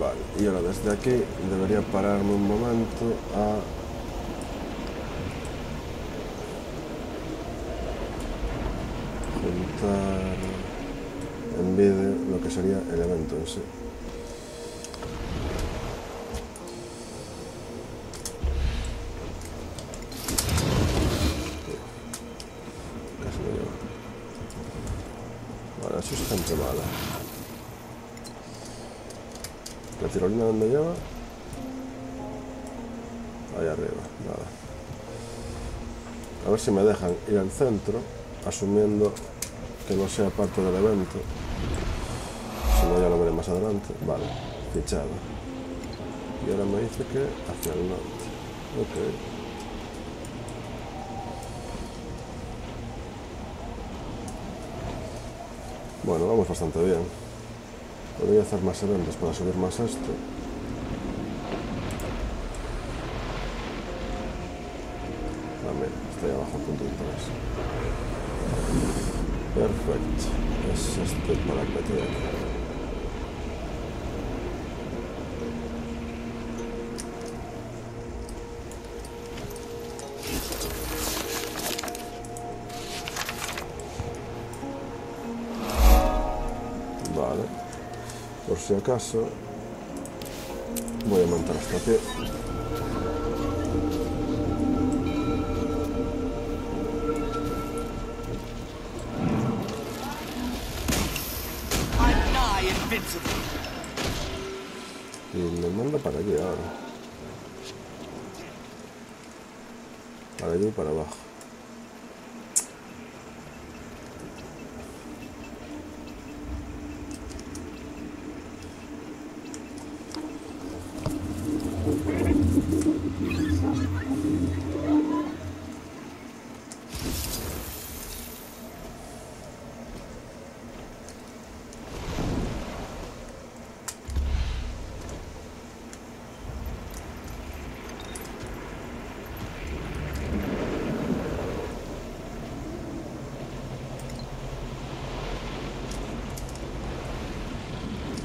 Vale, y ahora desde aquí debería pararme un momento a... juntar en vídeo lo que sería el evento en sí. Vale, eso es gente mala. ¿La tirolina dónde lleva? Ahí arriba, nada. A ver si me dejan ir al centro, asumiendo que no sea parte del evento. Si no, ya lo veré más adelante. Vale, fichado. Y ahora me dice que hacia el norte. Ok. Bueno, vamos bastante bien. Podría hacer más eventos para subir más esto. Ah, mira, está ahí abajo, punto de interés. Perfecto. Es este para que te dé. Por si acaso, voy a montar hasta aquí. Y me manda para allí ahora. Para allí y para abajo.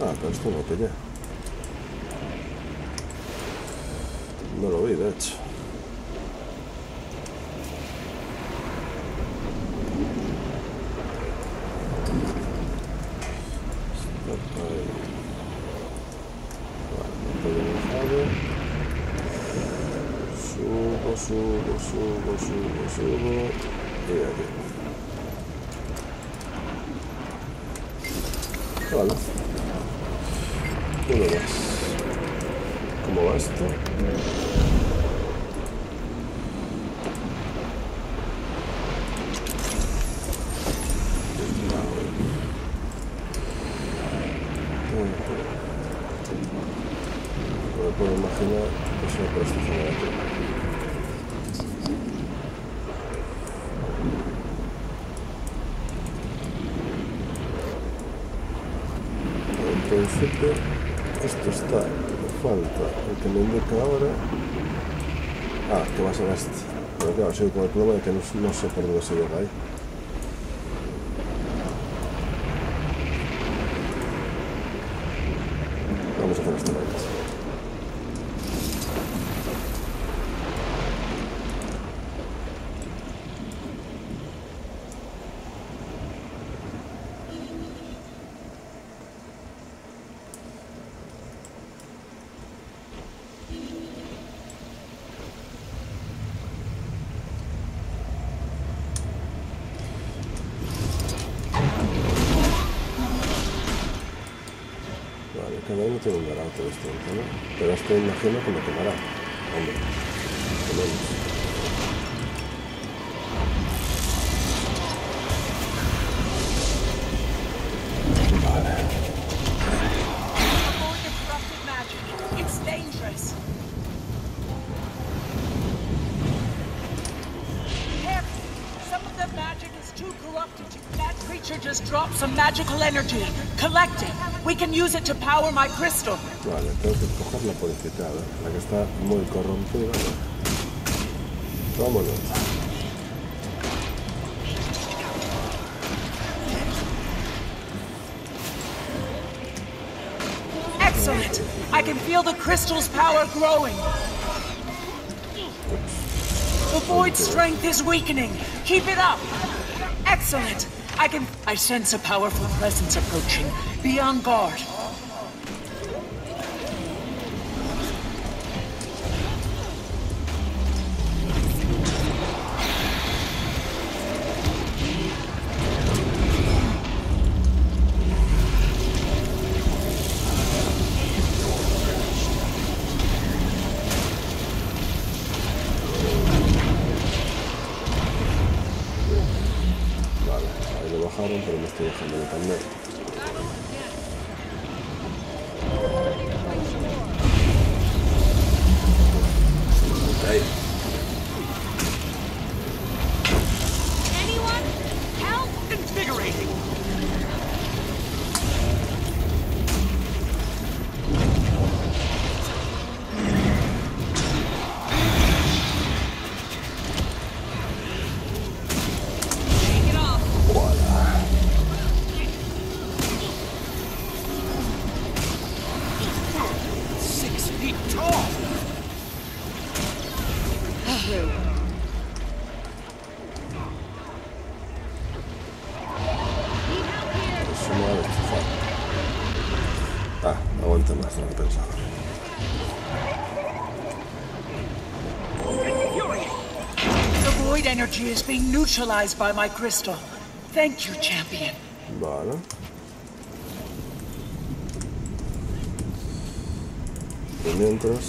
Ah, pero esto lo pillé. No lo vi, de hecho. Subo, subo, subo, subo, subo. Y aquí. Vale. Uno más. ¿Cómo va esto? No me puedo imaginar que sea por esta zona de aquí. Esto está, me falta el que me indica ahora. Ah, que va a ser este. Pero claro, sigo con el problema de que no sé por dónde se llega ahí. Vamos a hacer este momento. Cada uno tiene un garaje distinto, ¿no? Pero esto imagino que me quedará. Hombre, por lo menos. We can use it to power my crystal. Vale, tengo que coger la purificada, la que está muy corrompida. Vámonos. Excellent. it! I can feel the crystal's power growing! The void's strength is weakening! Keep it up! Excellent! I sense a powerful presence approaching. Be on guard. Energy is being neutralized by my crystal. Thank you, champion. Vale. Y mientras,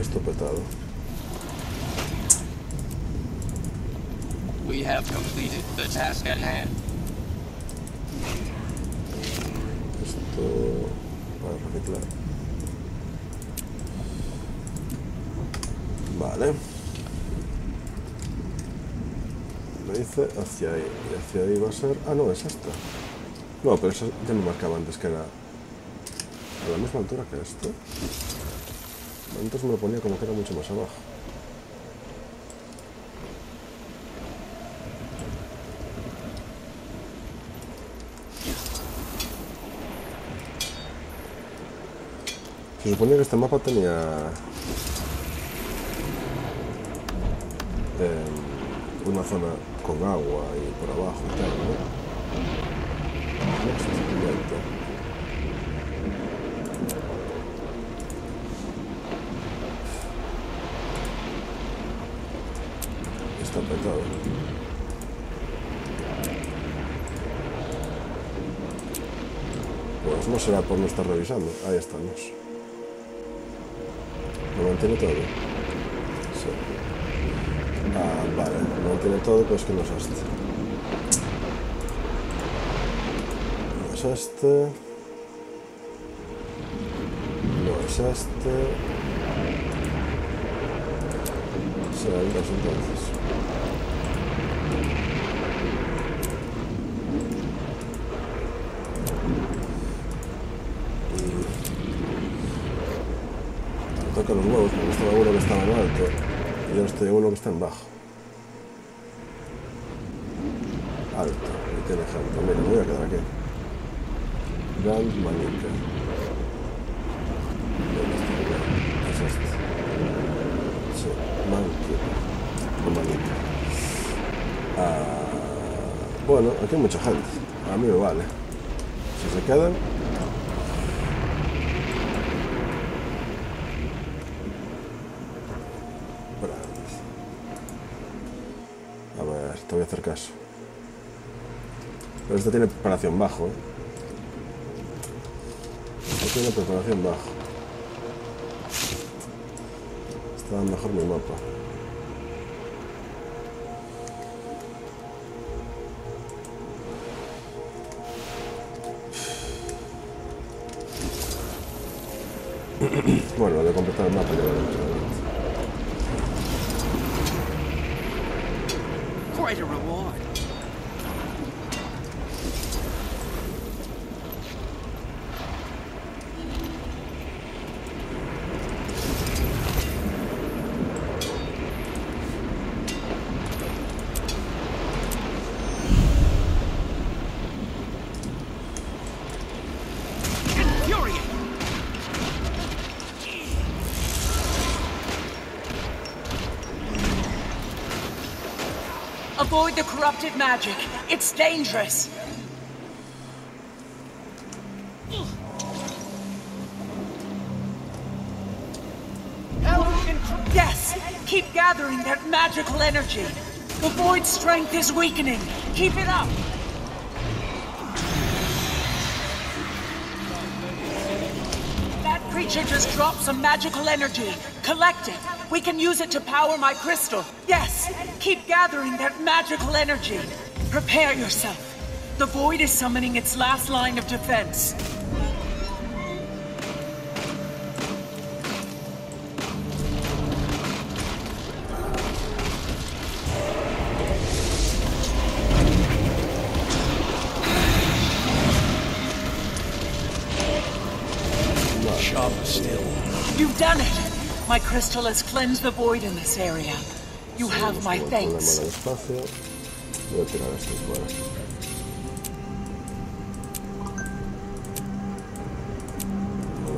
esto petado. We have completed the task at hand. Esto para reciclar. Vale. Dice hacia ahí, y hacia ahí va a ser... Ah, no, es esta. No, pero esa ya me marcaba antes que era a la misma altura que esto. Antes me lo ponía como que era mucho más abajo. Se suponía que este mapa tenía... una zona con agua y por abajo y tal, ¿no? Este sentimiento. Está apretado. Pues no será por no estar revisando. Ahí estamos. Lo mantiene todo. Sí. Ah, vale, no tiene todo, pero es que no es este. No es este. No es este. Será el caso entonces. Y... toca los huevos, porque estaba uno que estaba en alto. Yo estoy uno que está en bajo. Alto, interesante. Mira, me voy a quedar aquí. Grand Manica. ¿Dónde está el gran? Es este. Sí, Manica. O Manica. Ah, bueno, aquí hay mucha gente. A mí me vale. Si se quedan. Te voy a hacer caso. Pero esto tiene preparación bajo, ¿eh? Esto tiene preparación bajo. Está mejor mi mapa. Bueno, lo de completar el mapa ya lo he hecho. Quite a reward. Infuriating. Avoid the corrupted magic. It's dangerous. Yes, keep gathering that magical energy. The void strength is weakening. Keep it up. That creature just dropped some magical energy. Collect it. We can use it to power my crystal. Yes, keep gathering that magical energy. Prepare yourself. The void is summoning its last line of defense. My crystal has cleansed the void in this area. You have my thanks. Voy a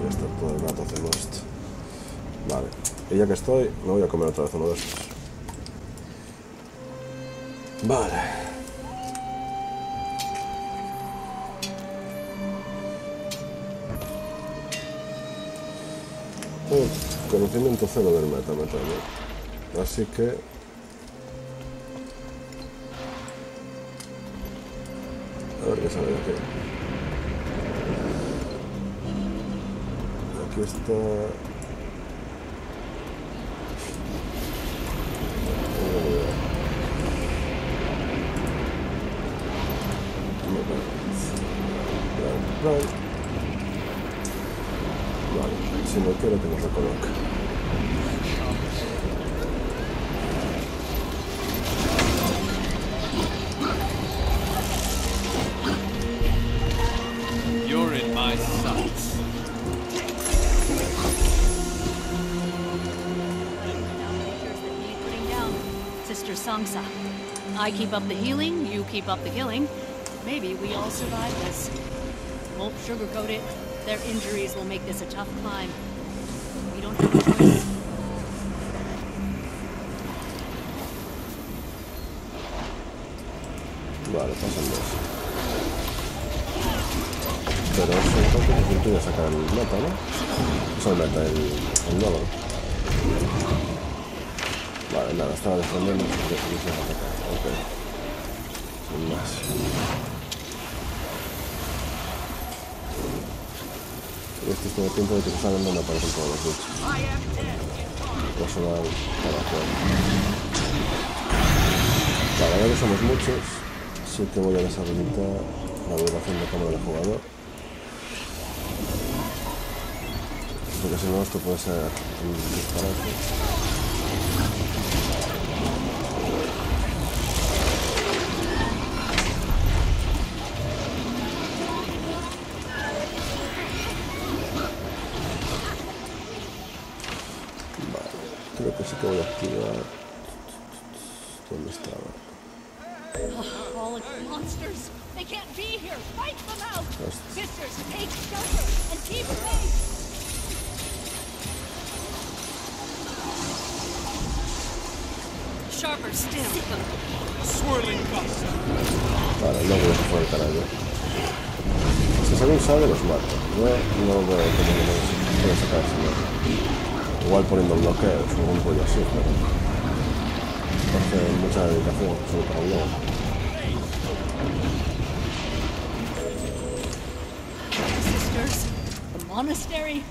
estar todo el rato haciendo esto. Vale, y ya que estoy, me voy a comer otra vez uno de estos. Vale. Conocimiento cero del meta me traigo. Así que a ver qué sale de aquí. Aquí está si no quiero que nos lo coloque. You're in my sights. Sister Sangsa, I keep up the healing, you keep up the killing. Maybe we all survive this. Won't sugarcoat it. Their injuries will make this a tough climb. We don't have a choice. Vale, pasan dos. Pero eso entonces es virtud de sacar el meta, ¿no? O sea, el meta, el nodo. Vale, nada, estaba defendiendo y se va a atacar. Ok. Sin más. Este es todo el tiempo de que se salen donde aparecen todos los bichos. Personal para jugar. Vale, ya que somos muchos, sí que voy a deshabilitar la duración de cámara del jugador. Porque si no, esto puede ser un disparate. Voy a activar. ¿Dónde estaba? Vale, no voy a jugar para allá. Si sale un sable los mato. Yo no veo cómo puede sacarse. Igual poniendo bloqueos o un pollo así, pero hace mucha dedicación, solo para un lado. Sisters, the monastery.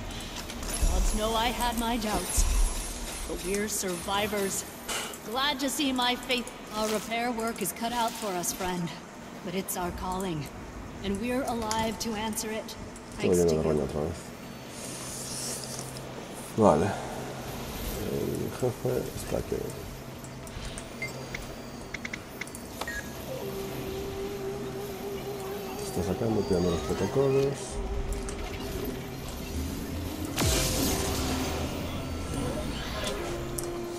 Gods know I had my doubts, but we're survivors. Glad to see my faith. Our repair work is cut out for us, friend, but it's our calling, and we're alive to answer it. Thanks to you. Vale, el jefe está aquí. Está sacando, tirando los protocolos.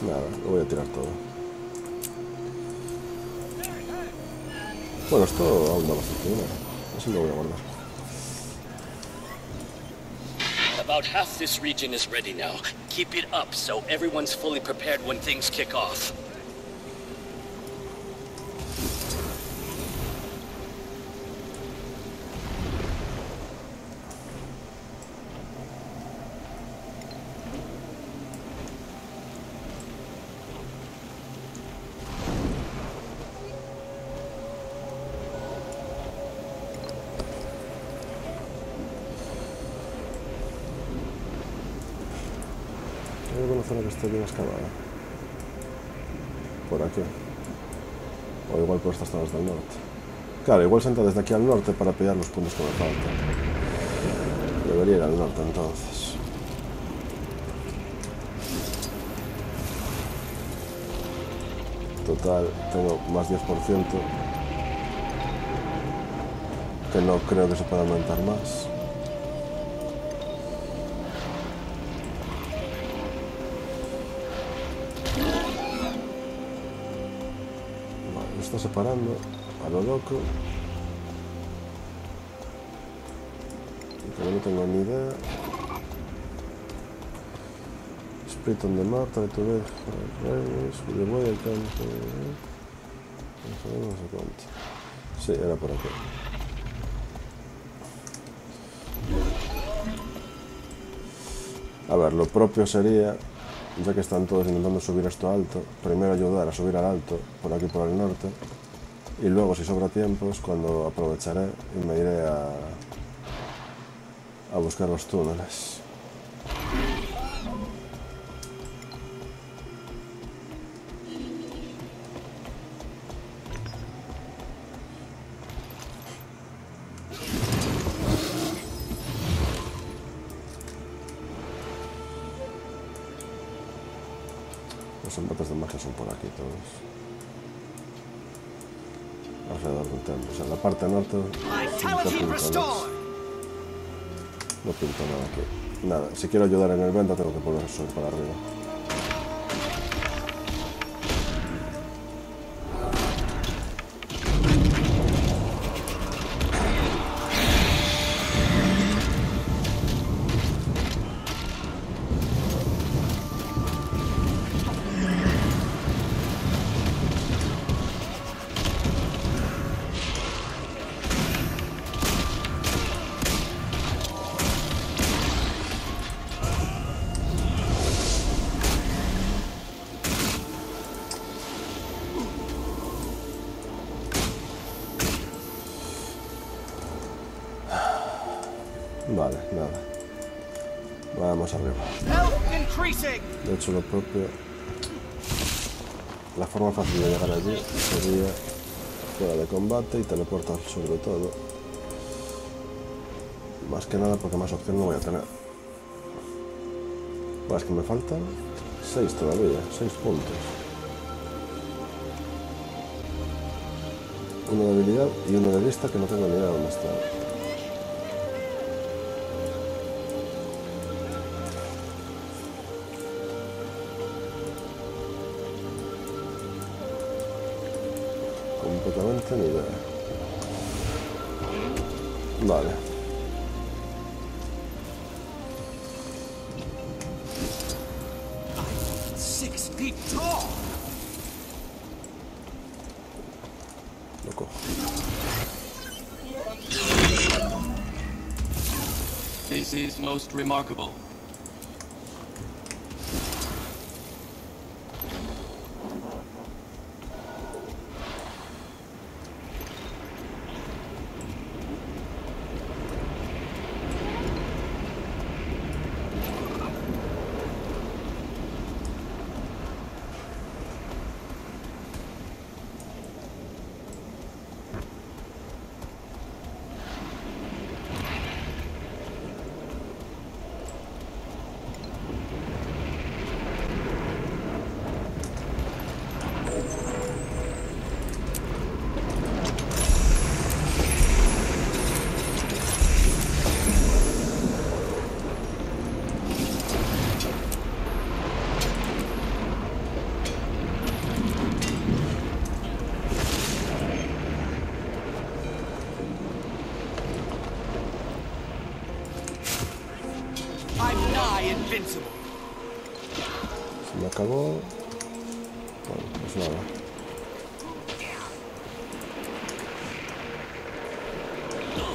Nada, lo voy a tirar todo. Bueno, esto aún da bastante dinero, así lo voy a guardar. About half this region is ready now. Keep it up so everyone's fully prepared when things kick off. Hay alguna zona que esté bien excavada. Por aquí. O igual por estas zonas del norte. Claro, igual se entra desde aquí al norte para pillar los puntos que me faltan. Debería ir al norte entonces. Total, tengo más 10%. Que no creo que se pueda aumentar más. Vale, lo está separando a lo loco. Todavía no tengo ni idea. Split on the map, try to get the way I can. No sé cuánto. Sí, era por aquí. A ver, lo propio sería, ya que están todos intentando subir esto alto, primero ayudar a subir al alto, por aquí por el norte, y luego si sobra tiempo es cuando aprovecharé y me iré a buscar los túneles. Los embates de magia son por aquí todos. Alrededor del templo. O sea, en la parte norte no pinto nada aquí. Nada, si quiero ayudar en el vento tengo que poner eso para arriba. Vale, nada. Vamos arriba. De hecho, lo propio... La forma fácil de llegar allí sería fuera de combate y teleportar sobre todo. Más que nada porque más opción no voy a tener. Pues es que me faltan 6 todavía, 6 puntos. Uno de habilidad y uno de vista que no tengo ni idea dónde está. Completamente ni idea. Vale. Lo cojo. This is most remarkable. Se me acabó. Bueno, pues nada. Vale.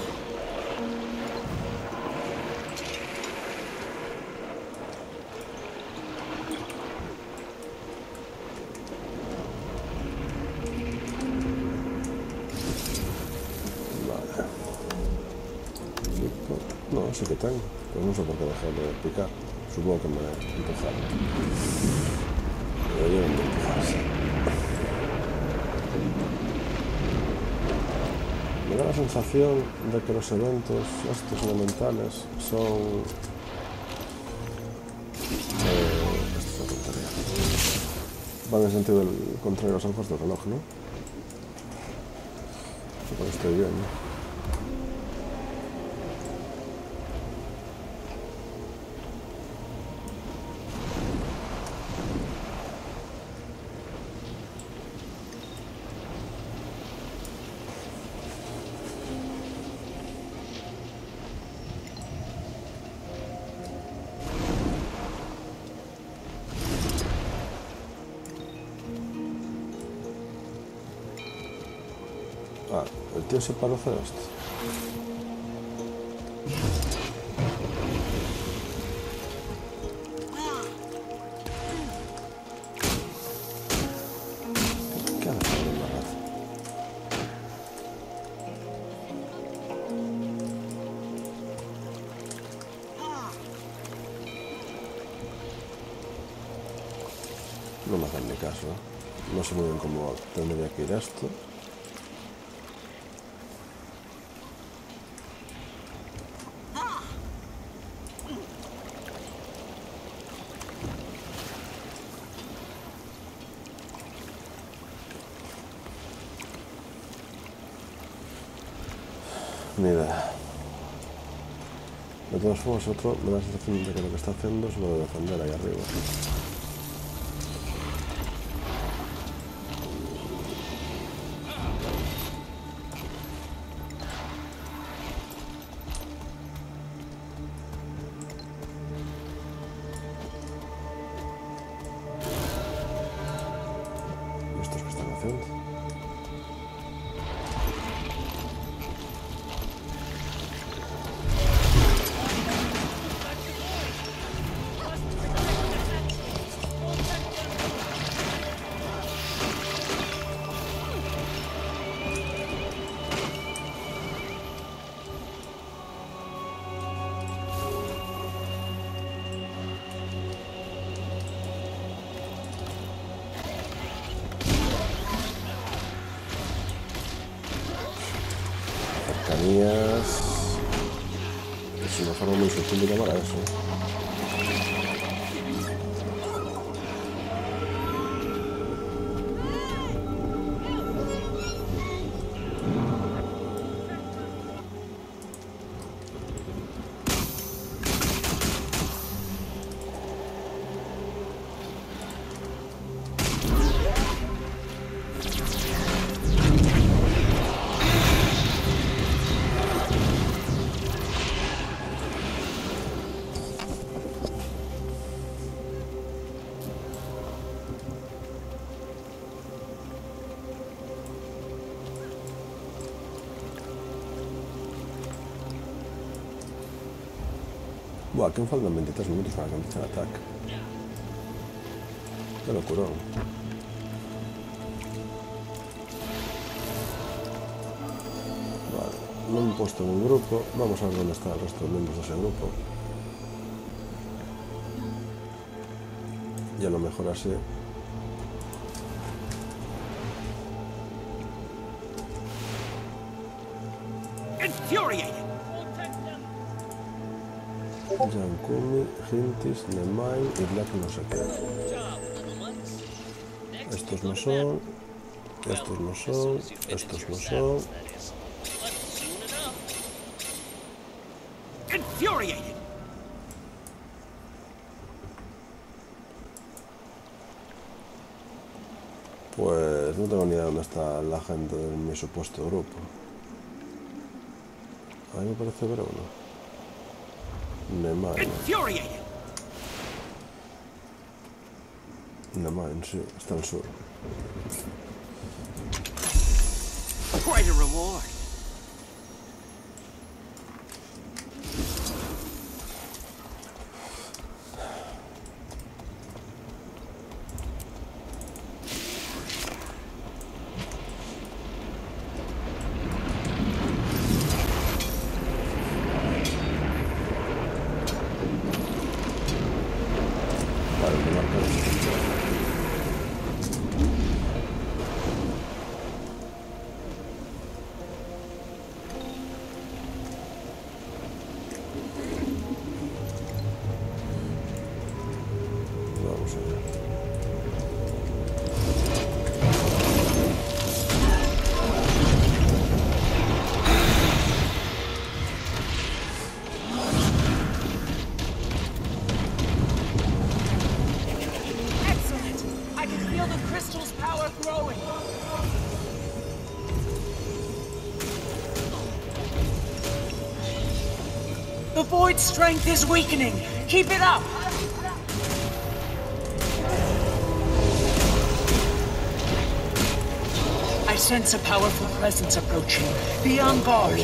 No, sí que tengo. Pues no sé por qué dejar de picar. Supongo que me van a empujar. Me deberían de empujar, sí. Me da la sensación de que los eventos estos elementales son... esto es una tontería. Van en sentido contrario a los alfas del reloj, ¿no? Supongo que estoy bien, ¿no? Tío, se parece a esto. ¿Qué haces con la raza? No me hacen ni caso, ¿eh? No sé muy bien cómo tendría que ir a esto. Ni idea. De todas formas, otro me da la sensación de que lo que está haciendo es lo de defender ahí arriba. ¿Y estos qué están haciendo? Es una forma muy sutil de llamar a eso. Buah, que me faltan 23 minutos para que empiece el ataque. Qué locura. Vale, no me he puesto en un grupo. Vamos a ver dónde están el resto de miembros de ese grupo. Y a lo mejor así. Infuriated. Yankumi, Hintis, Nemai y Black no sé qué. Estos no son, estos no son, estos no son. Pues no tengo ni idea dónde está la gente de mi supuesto grupo. A mí me parece ver uno. Navan, sí, está al sur. The void strength is weakening. Keep it up! I sense a powerful presence approaching. Be on guard.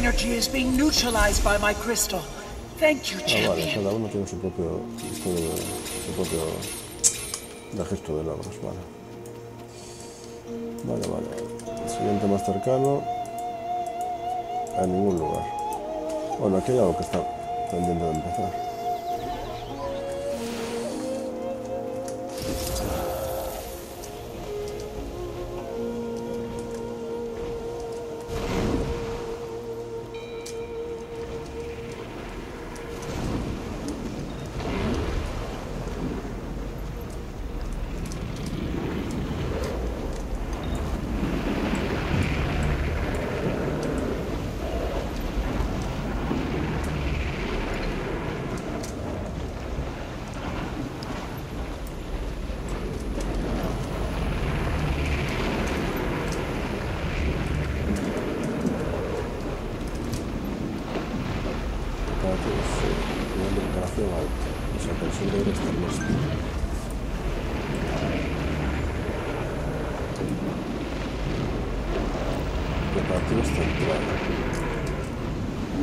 Energy is being neutralized by my crystal. Thank you, champion. Vale, cada uno tiene su propio registro de logros. Vale. El siguiente más cercano a ningún lugar. Bueno, aquí hay algo que está pendiente de empezar.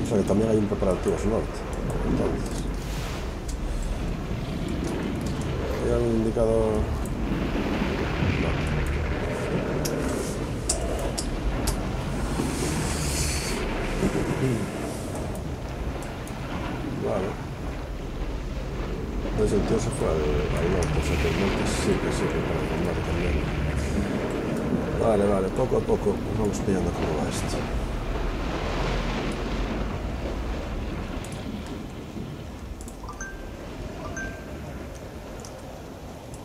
O sea que también hay un preparativo norte. Entonces, ¿hay algún indicador? No. Vale. Entonces el tío se fue al norte, o sea que el norte sí que para formar también. Vale, poco a poco vamos pillando cómo va esto.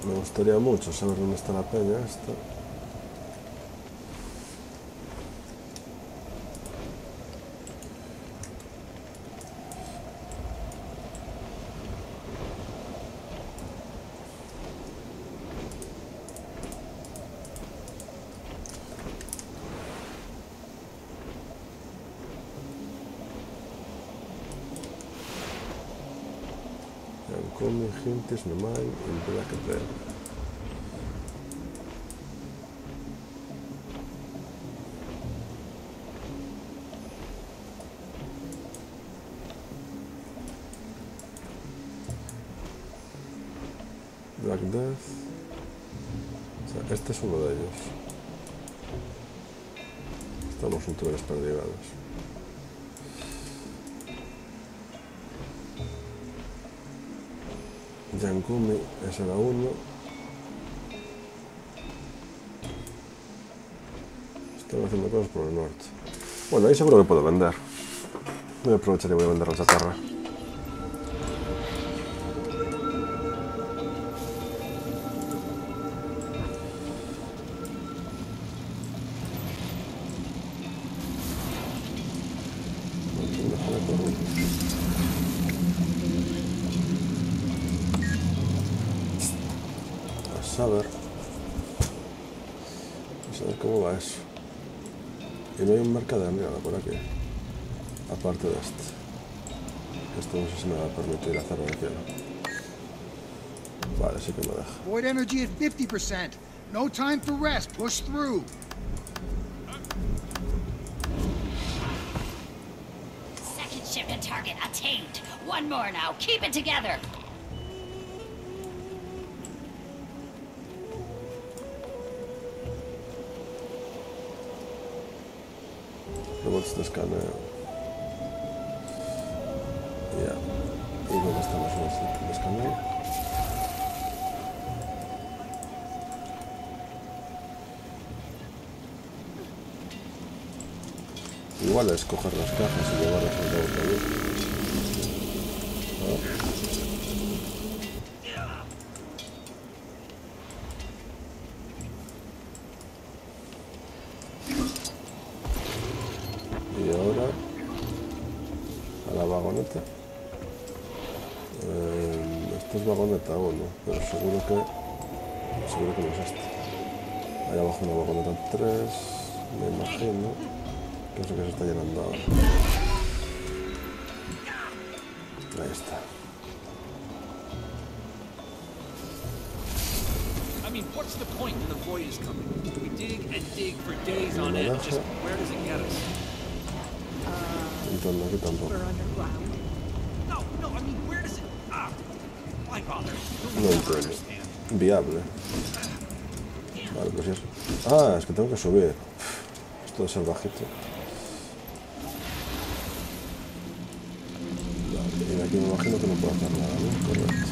Me gustaría mucho saber dónde está la peña esta. Come gentes normal en toda la Black Death. O sea, este es uno de ellos. Estamos juntos de los perdigados. Yankumi es el A1. Estamos haciendo cosas por el norte. Bueno, ahí seguro que puedo vender. Voy a aprovechar y voy a vender la chatarra. A ver cómo va eso. Y no hay un mercader ni nada por aquí. Aparte de este. Esto no sé si me va a permitir hacerlo de cielo. Vale, sí que lo deja. Void energy at 50%. No time for rest. Push through. Second shipment target attained. One more now. Keep it together. Robots de escaneo. Ya. ¿Y dónde están los robots de escaneo? Igual es coger las cajas y llevarlas al robot. Este es vagón de Tagón, ¿no? Pero seguro que no es este. Ahí abajo una vagoneta 3, me imagino. Que no sé qué se está llenando ahora. Ahí está. What's the point when the void is coming? We dig and dig for days on end. Just where does it get us? Entonces aquí tampoco. No entiendo. Viable. Vale, pues eso. Ah, es que tengo que subir. Esto es salvajito. Vale, y de aquí me imagino que no puedo hacer nada, ¿no? Correcto.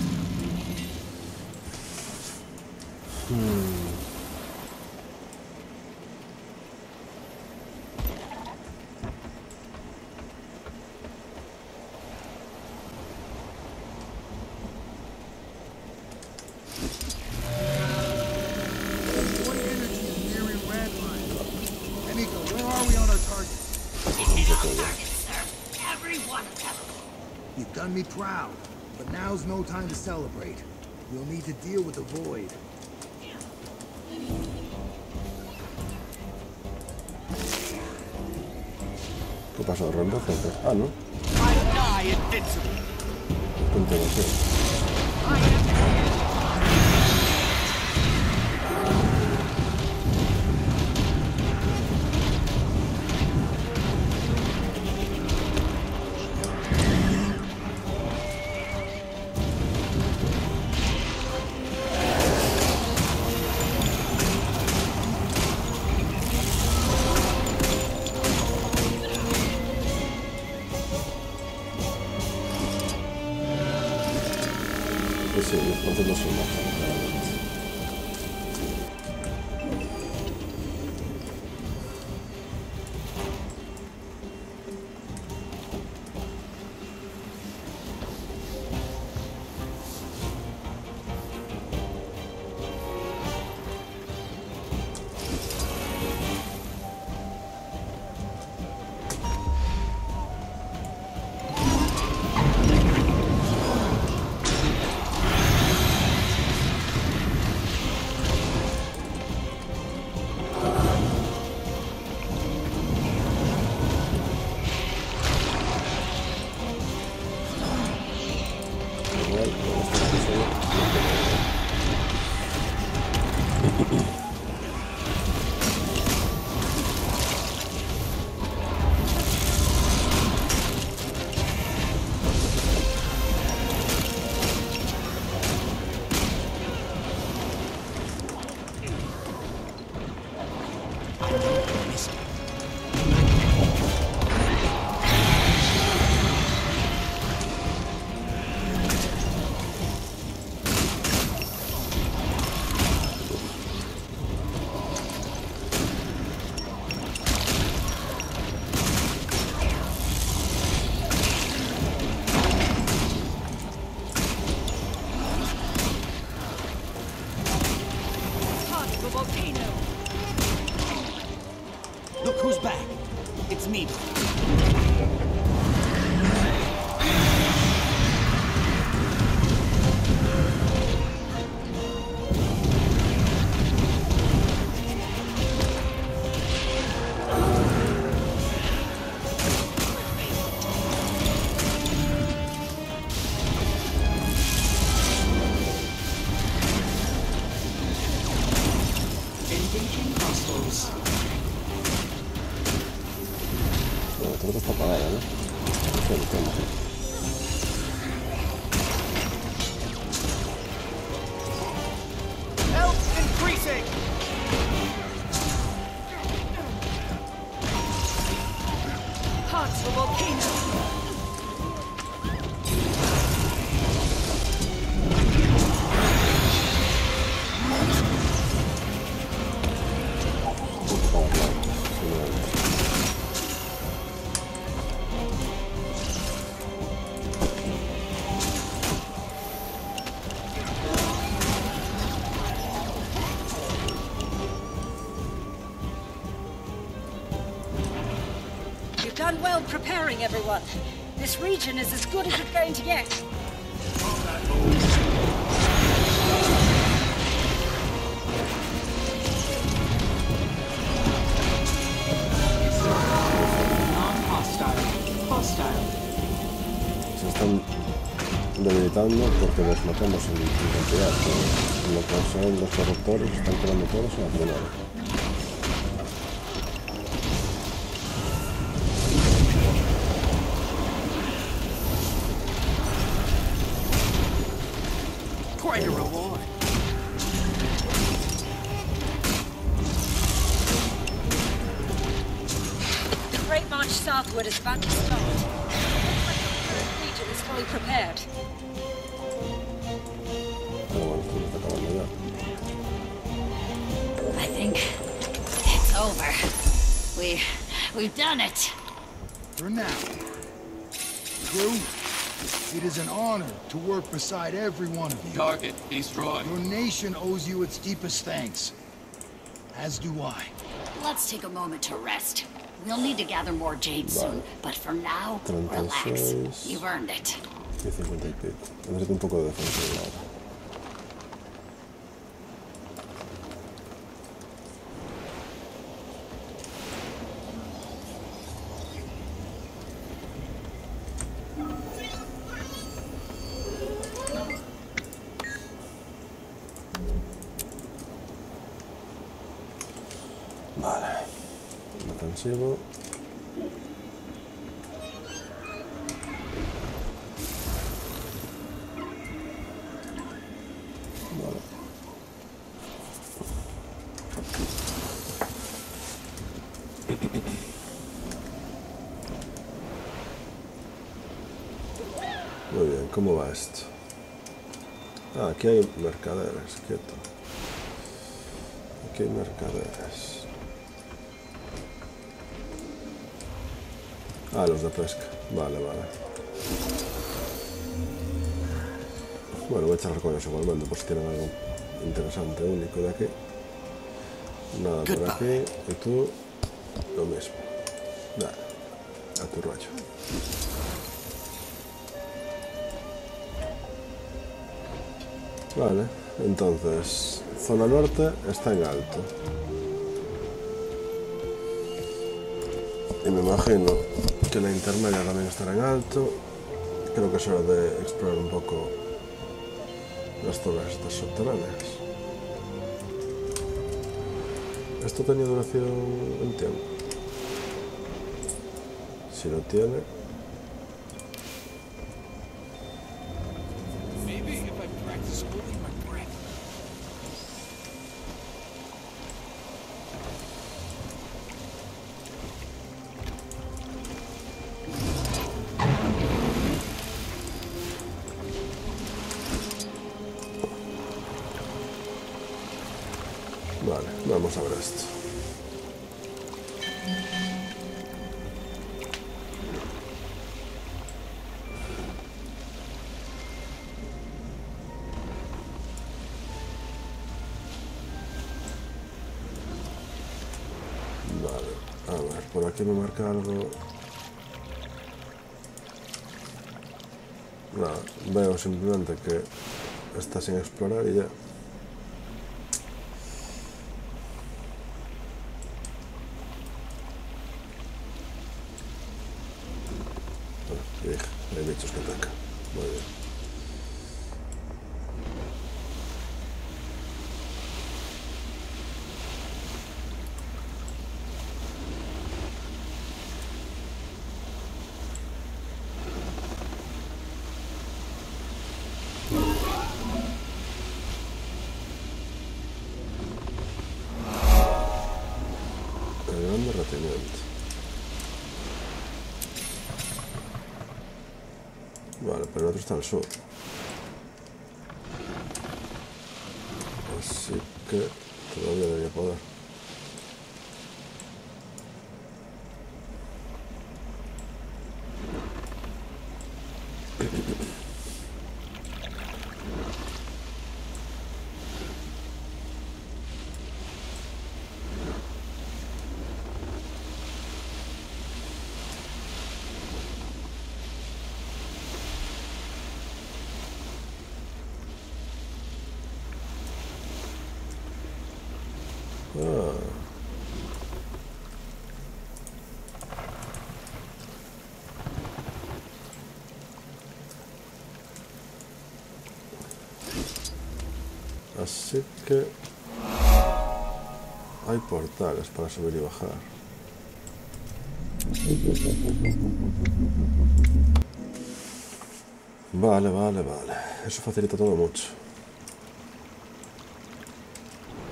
You've done me proud, but now's no time to celebrate. We'll need to deal with the void. ¿Qué pasó? ¿Rondo? Ah, no. Sí, los puntos no son más claramente. well preparing everyone. This region is as good as it's going to get. Se están debilitando porque los matamos en cantidad, pero lo que son los corruptores están quedando todos en la primera. Southward is about to start. Looks like the third region is fully prepared. I think it's over. We've done it. For now. Crew, it is an honor to work beside every one of you. Target destroyed. Your nation owes you its deepest thanks. As do I. Let's take a moment to rest. We'll need to gather more jade soon, but for now, relax. You've earned it. Vale. Muy bien, ¿cómo va esto? Ah, aquí hay mercaderes, quieto. Aquí hay mercaderes. Ah, los de pesca. Vale, vale. Bueno, voy a charlar con ellos igualmente, por si tienen algo interesante, único de aquí. Nada por aquí. Y tú, lo mismo. Dale, a tu rollo. Vale, entonces, zona norte está en alto. Y me imagino que la intermedia también estará en alto. Creo que es hora de explorar un poco las zonas estas subterráneas. ¿Esto tenía duración en tiempo? Si no tiene... Vale, vamos a ver esto. Vale, a ver, por aquí me marca algo. Nada, veo simplemente que está sin explorar y ya. Hay bichos que atacan. Muy bien. El gran derretimiento. Vale, pero el otro está al sur. Así que todavía debería poder. Huh. Así que hay portales para subir y bajar. Vale, vale, vale. Eso facilita todo mucho.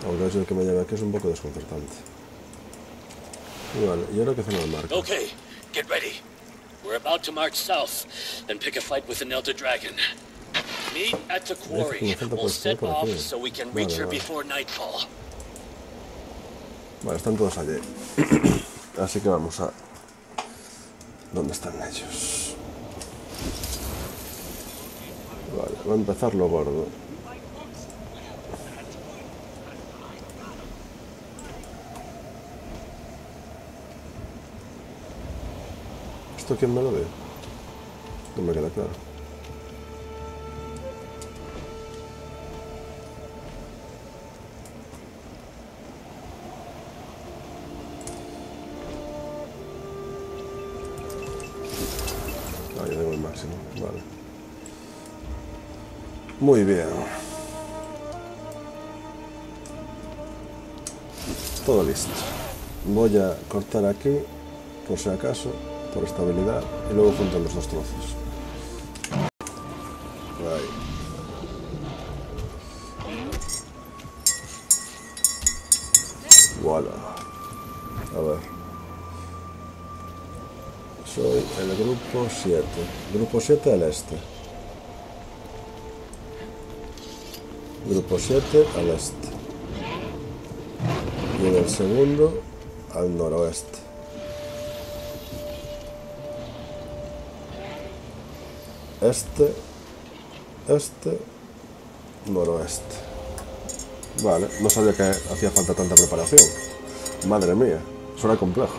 Aunque eso que me lleva aquí es un poco desconcertante. Vale, ¿y ahora qué hacemos al marco? Okay, get ready. We're about to march south and pick a fight with an elder dragon. Meet at the quarry. We'll set off so we can reach her before nightfall. Vale, están todos allí. Así que vamos a... ¿Dónde están ellos? Vale, va a empezar lo gordo. ¿Esto quién me lo ve? No me queda claro. Vale. Muy bien. Todo listo. Voy a cortar aquí, por si acaso, por estabilidad, y luego junto los dos trozos. Ahí. Voilà. A ver. Soy el grupo 7. Grupo 7 al este. Grupo 7 al este. Y en el segundo al noroeste. Este, este, noroeste. Vale, no sabía que hacía falta tanta preparación. Madre mía, suena complejo.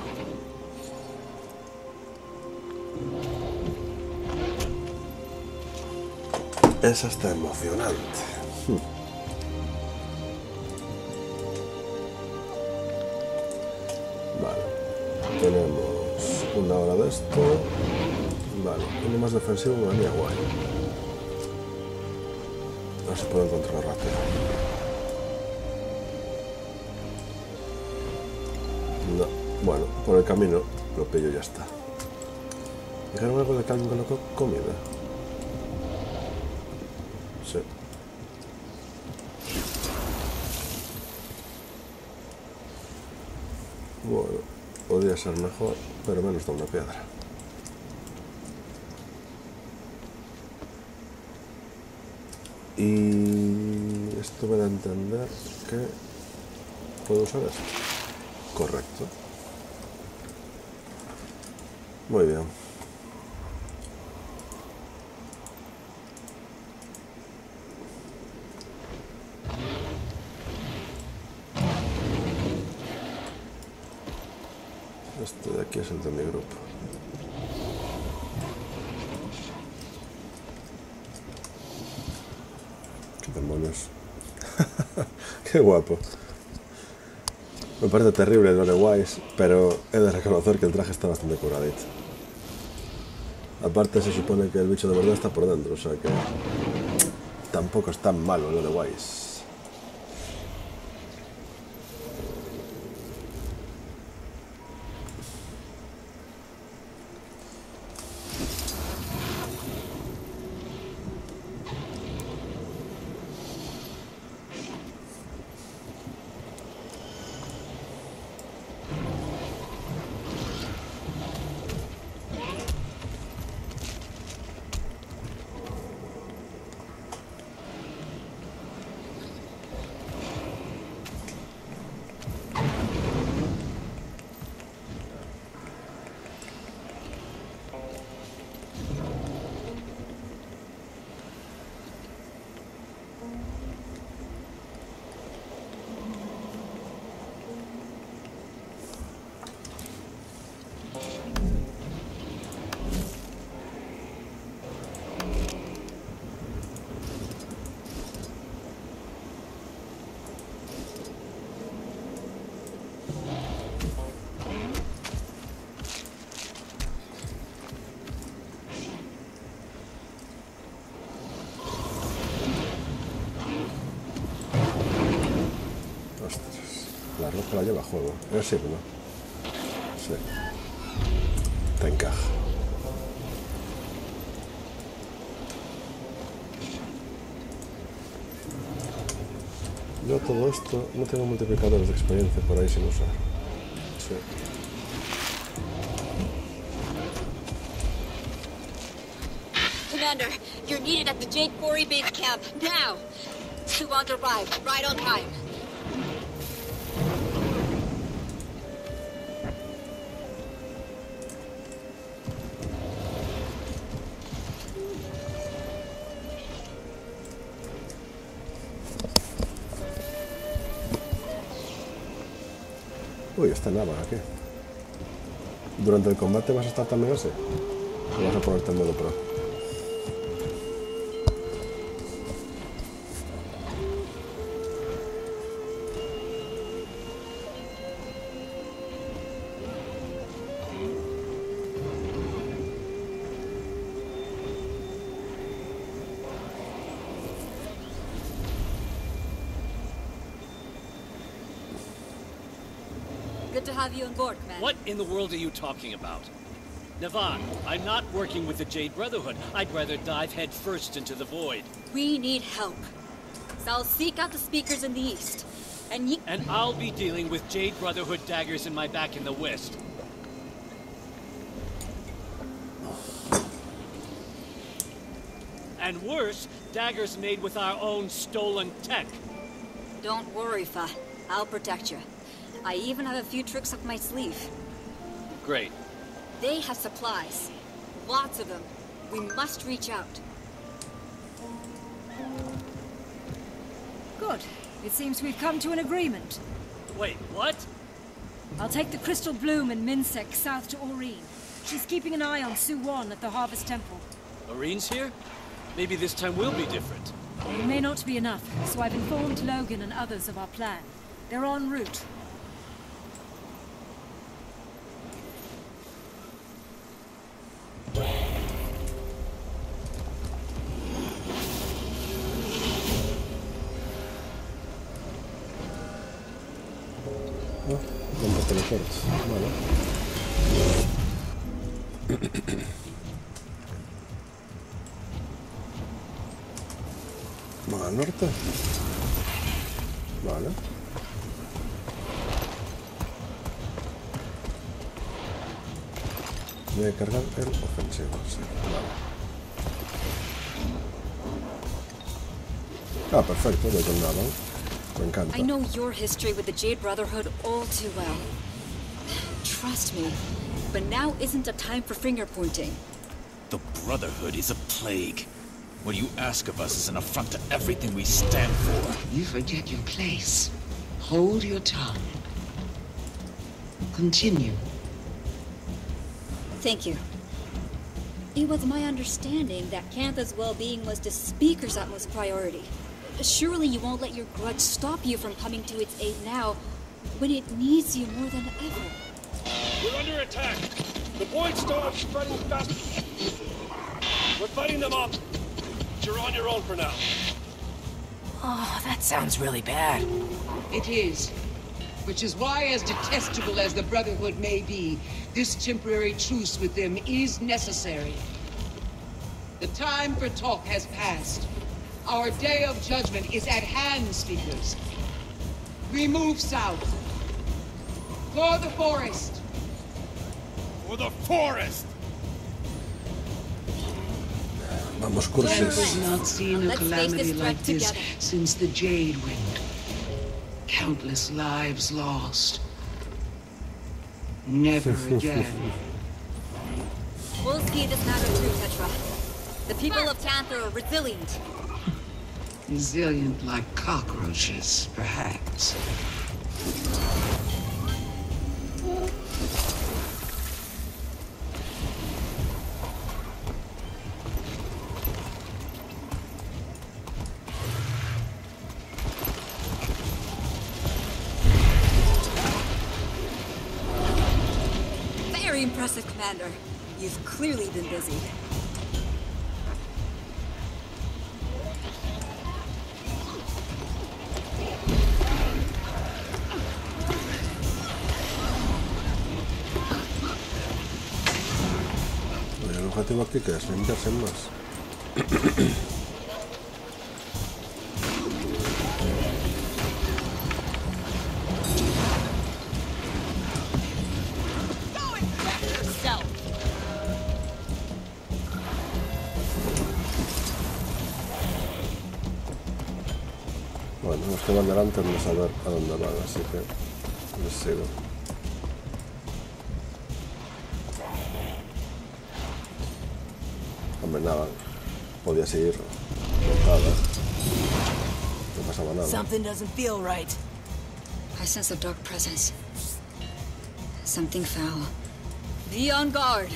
Es hasta emocionante. Vale. Tenemos una hora de esto. Vale. Uno más defensivo, una línea guay. No se puede encontrar rápido. No. Bueno, por el camino lo pillo y ya está. Dejarme algo de calma con la comida. Sí. Bueno, podría ser mejor, pero menos da una piedra. Y esto me da a entender que puedo usar esto. Correcto. Muy bien. Este de aquí es el de mi grupo. Qué demonios. Qué guapo. Me parece terrible el Orewise, pero he de reconocer que el traje está bastante curadito. Aparte se supone que el bicho de verdad está por dentro, o sea que... Tampoco es tan malo el Orewise. la ropa la lleva a juego. No sirve, ¿no? Sí. Te encaja. Yo todo esto no tengo multiplicadores de experiencia por ahí sin usar. Sí. Commander, you're needed at the Jade Quarry base camp now. Soo-Won arrived right on time. Uy, está Navan aquí. ¿Durante el combate vas a estar también ese? ¿O vas a ponerte en modo pro? What in the world are you talking about? Navan, I'm not working with the Jade Brotherhood. I'd rather dive head first into the void. We need help. So I'll seek out the speakers in the east. And you... And I'll be dealing with Jade Brotherhood daggers in my back in the west. And worse, daggers made with our own stolen tech. Don't worry, Fa. I'll protect you. I even have a few tricks up my sleeve. Great. They have supplies. Lots of them. We must reach out. Good. It seems we've come to an agreement. Wait, what? I'll take the crystal bloom in Minsec south to Aurene. She's keeping an eye on Soo-Won at the Harvest Temple. Aurene's here? Maybe this time we'll be different. It may not be enough, so I've informed Logan and others of our plan. They're en route. Vamos al norte. Vale. Voy a cargar el ofensivo, sí. Vale. Ah, perfecto, lo he tornado. Me encanta. I know your history with the Jade Brotherhood all too well. Trust me, but now isn't a time for finger-pointing. The Brotherhood is a plague. What you ask of us is an affront to everything we stand for. You forget your place. Hold your tongue. Continue. Thank you. It was my understanding that Cantha's well-being was the Speaker's utmost priority. Surely you won't let your grudge stop you from coming to its aid now, when it needs you more than ever. We're under attack. The void storm is spreading fast. We're fighting them off. You're on your own for now. Oh, that sounds really bad. It is. Which is why, as detestable as the Brotherhood may be, this temporary truce with them is necessary. The time for talk has passed. Our day of judgment is at hand, speakers. We move south. For the forest. For the forest! Vamos, curses. I've not seen a calamity like this since the Jade Wind. Countless lives lost. Never again. We'll see this matter through, Tetra. The people of Cantha are resilient. Resilient like cockroaches, perhaps. Very impressive, Commander. You've clearly been busy. tengo aquí que desvenderse más. Bueno, los que van delante no saben a dónde van, así que les sigo. Hombre, nada, podía seguir cortada. No pasaba nada. Something doesn't feel right. I sense a dark presence. Something foul. Be on guard.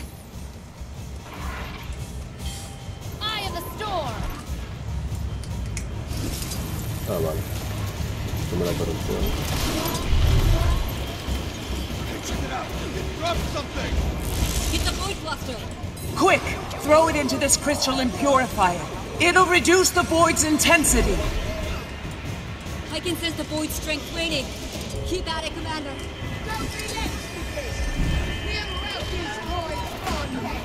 Eye of the storm. Ah, vale. No me la corrupción. Get the void blaster. Quick! Throw it into this crystalline purifier. It'll reduce the void's intensity. I can sense the void's strength waning. Keep at it, Commander. Don't relax to this. We'll help these voids on next.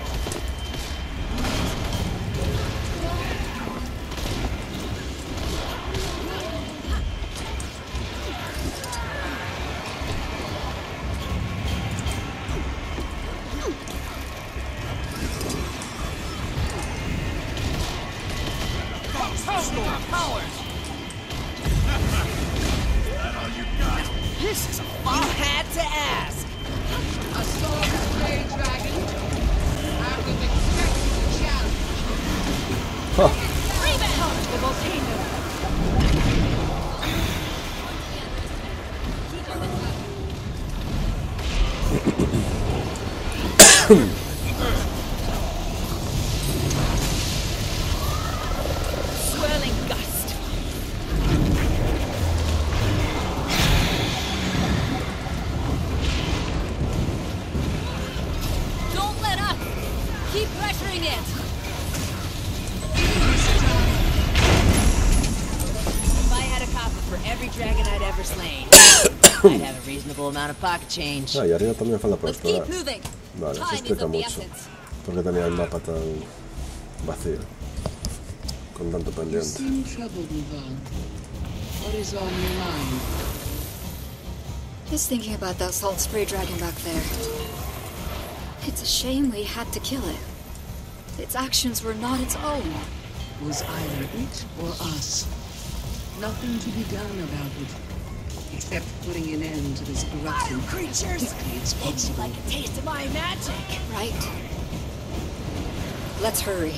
Ah, y arriba también falta por explorar. Vale, eso explica mucho. ¿Por qué tenía el mapa tan vacío? Con tanto pendiente. Just thinking about that salt spray dragon back there. It's a shame we had to kill it. Its actions were not its own. Was either it or us. Nothing to be done about it. Except putting an end to this corruption. Creatures! It's like a taste of my magic! Right. Let's hurry.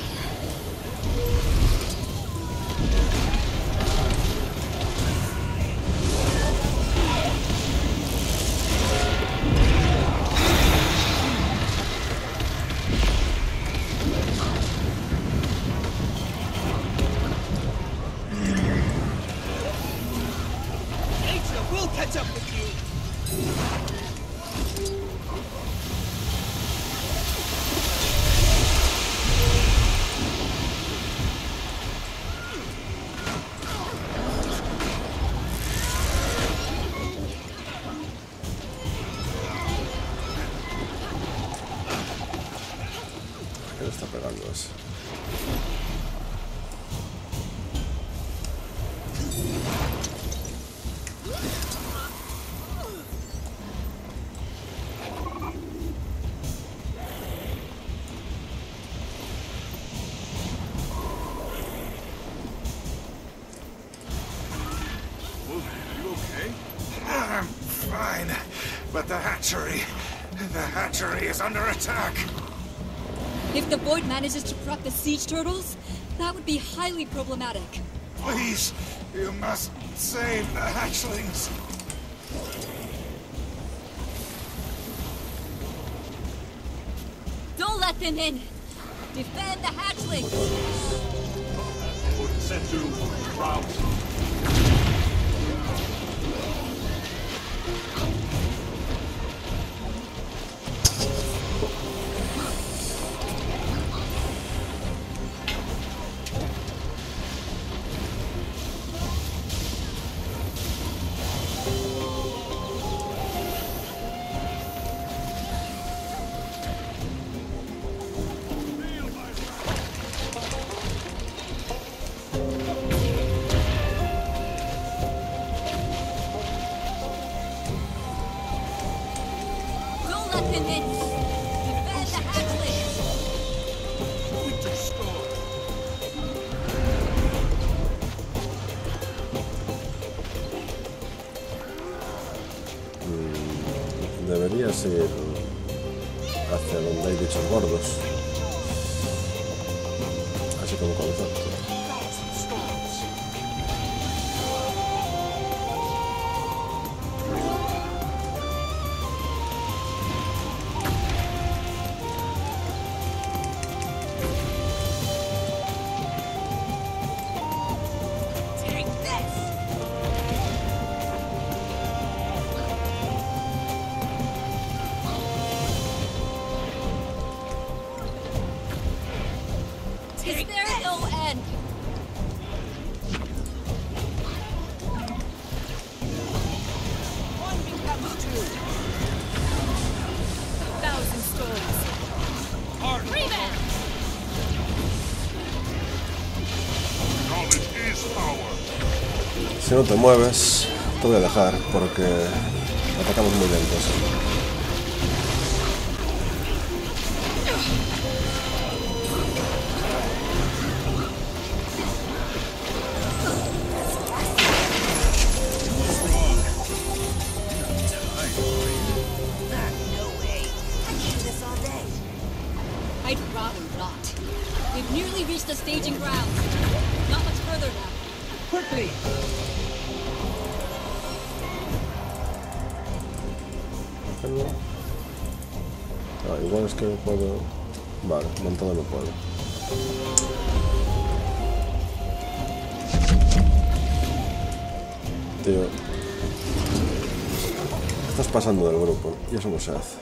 The hatchery is under attack. If the void manages to prep the siege turtles, that would be highly problematic. Please, you must save the hatchlings. Don't let them in. Defend the hatchlings. Set to route. debería ser hacia donde hay bichos gordos. Así como concepto. Si no te mueves, te voy a dejar porque atacamos muy lentos. Igual es que no puedo... Vale, montado no puedo. Tío... Estás pasando del grupo, y eso no se hace.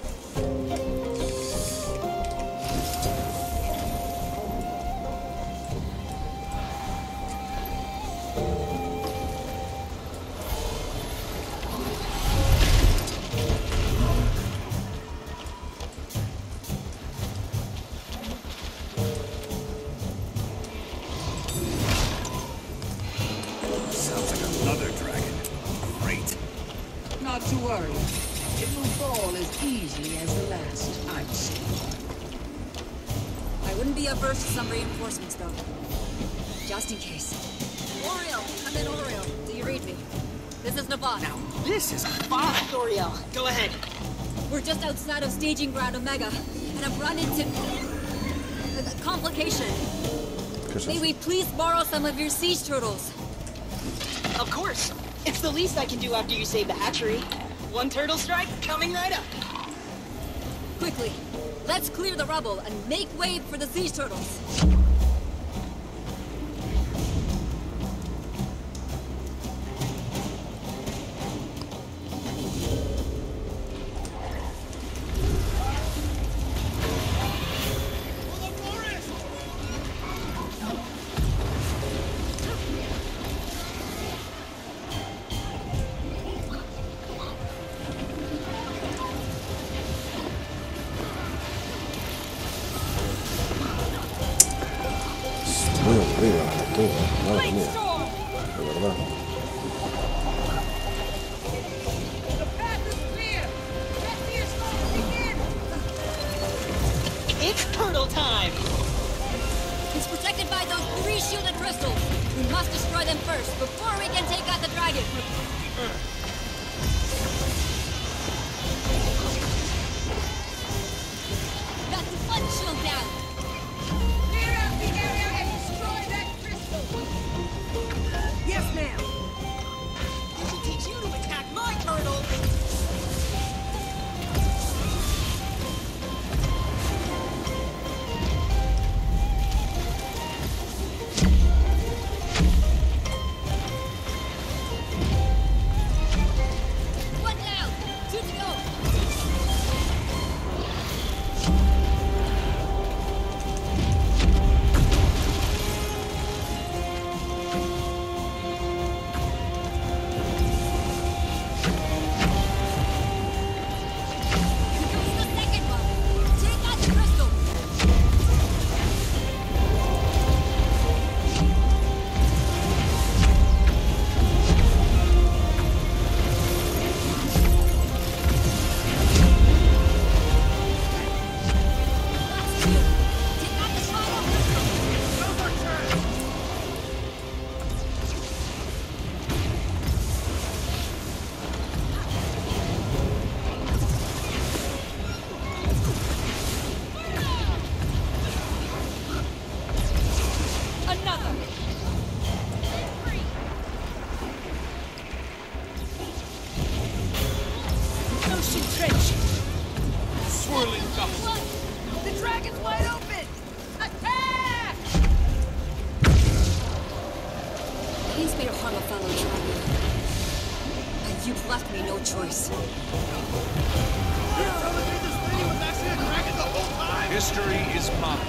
Staging ground Omega, and I've run into a complication. May we please borrow some of your siege turtles? Of course. It's the least I can do after you save the hatchery. One turtle strike coming right up. Quickly, let's clear the rubble and make way for the siege turtles. upon a fellow traveler. And you've left me no choice. You're telling me this lady was actually a dragon the whole time? History is mine.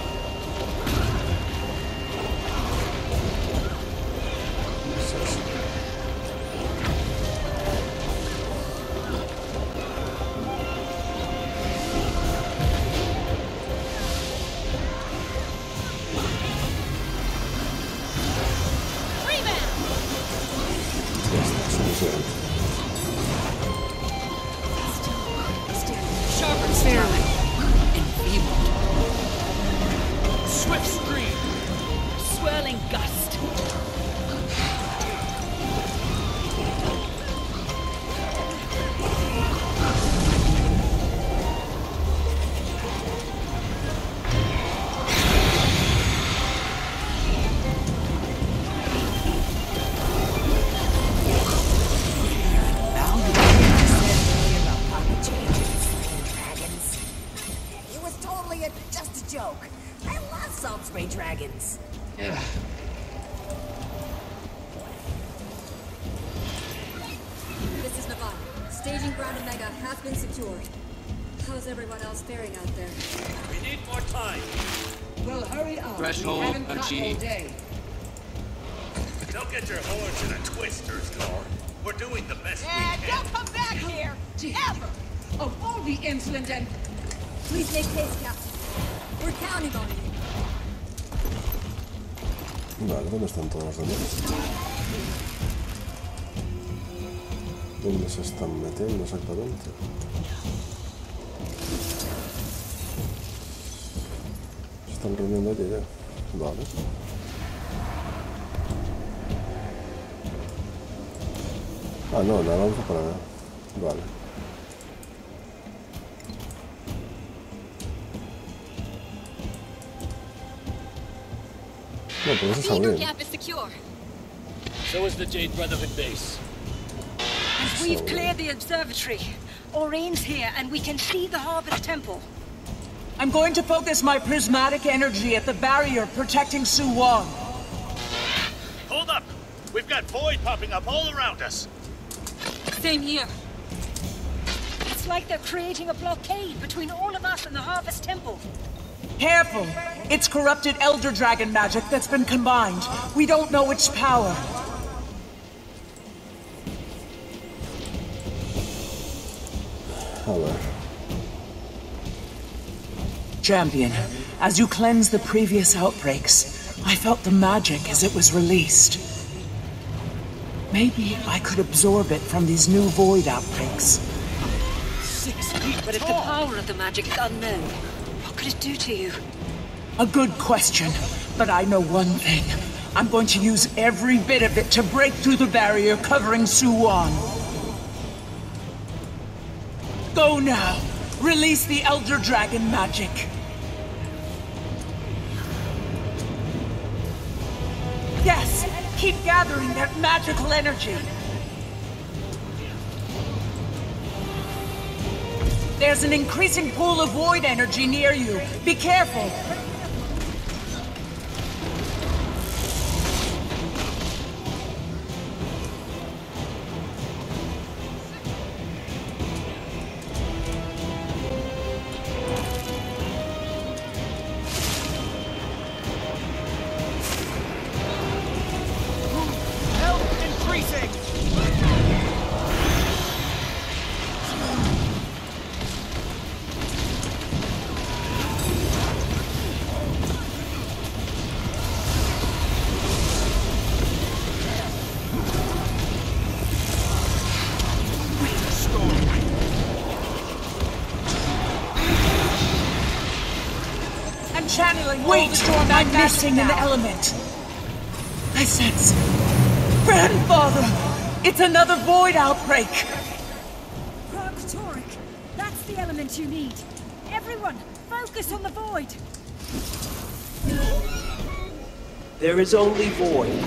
Don't get your horns in a twist, Ursula. We're doing the best we can. Don't come back here, ever! Of all the insolent and... Please make haste, Captain. We're counting on you. Vale, ¿dónde están todos los demás? ¿Dónde se están metiendo exactamente? Se están reuniendo allí ya. Vale. Ah, no, la lanza para acá. Vale. No, pero eso está bien. So is the Jade Brotherhood base. And we've cleared the observatory. Oraine's here, and we can see the Harvest Temple. I'm going to focus my prismatic energy at the barrier protecting Soo-Won. Hold up! We've got void popping up all around us. Same here. It's like they're creating a blockade between all of us and the Harvest Temple. Careful. It's corrupted Elder Dragon magic that's been combined. We don't know its power. Hello. Champion, as you cleansed the previous outbreaks, I felt the magic as it was released. Maybe I could absorb it from these new void outbreaks. 6 feet tall. But if the power of the magic is unknown, what could it do to you? A good question, but I know one thing. I'm going to use every bit of it to break through the barrier covering Soo-Won. Go now! Release the Elder Dragon magic! Yes! Keep gathering that magical energy. There's an increasing pool of void energy near you. Be careful. Wait, I'm missing an element. I sense... Grandfather! It's another void outbreak! Proctoric, that's the element you need. Everyone, focus on the void. There is only void,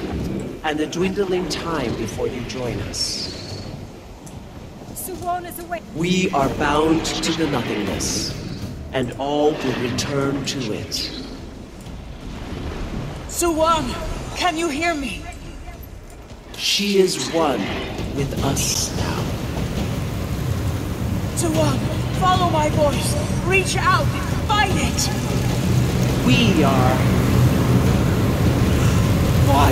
and a dwindling time before you join us. Soo-Won is away. We are bound to the nothingness, and all will return to it. Soo-Won, can you hear me? She is one with us now. Soo-Won, follow my voice. Reach out. Find it. We are... Why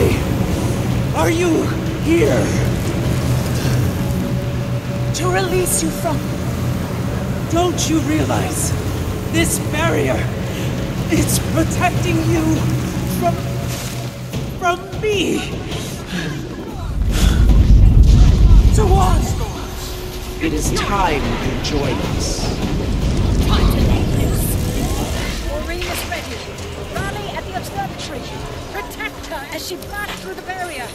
are you here? To release you from... Don't you realize this barrier, it's protecting you from me? So what? It is time you join us. Maureen is ready. Rally at the observatory. Protect her as she blasts through the barrier.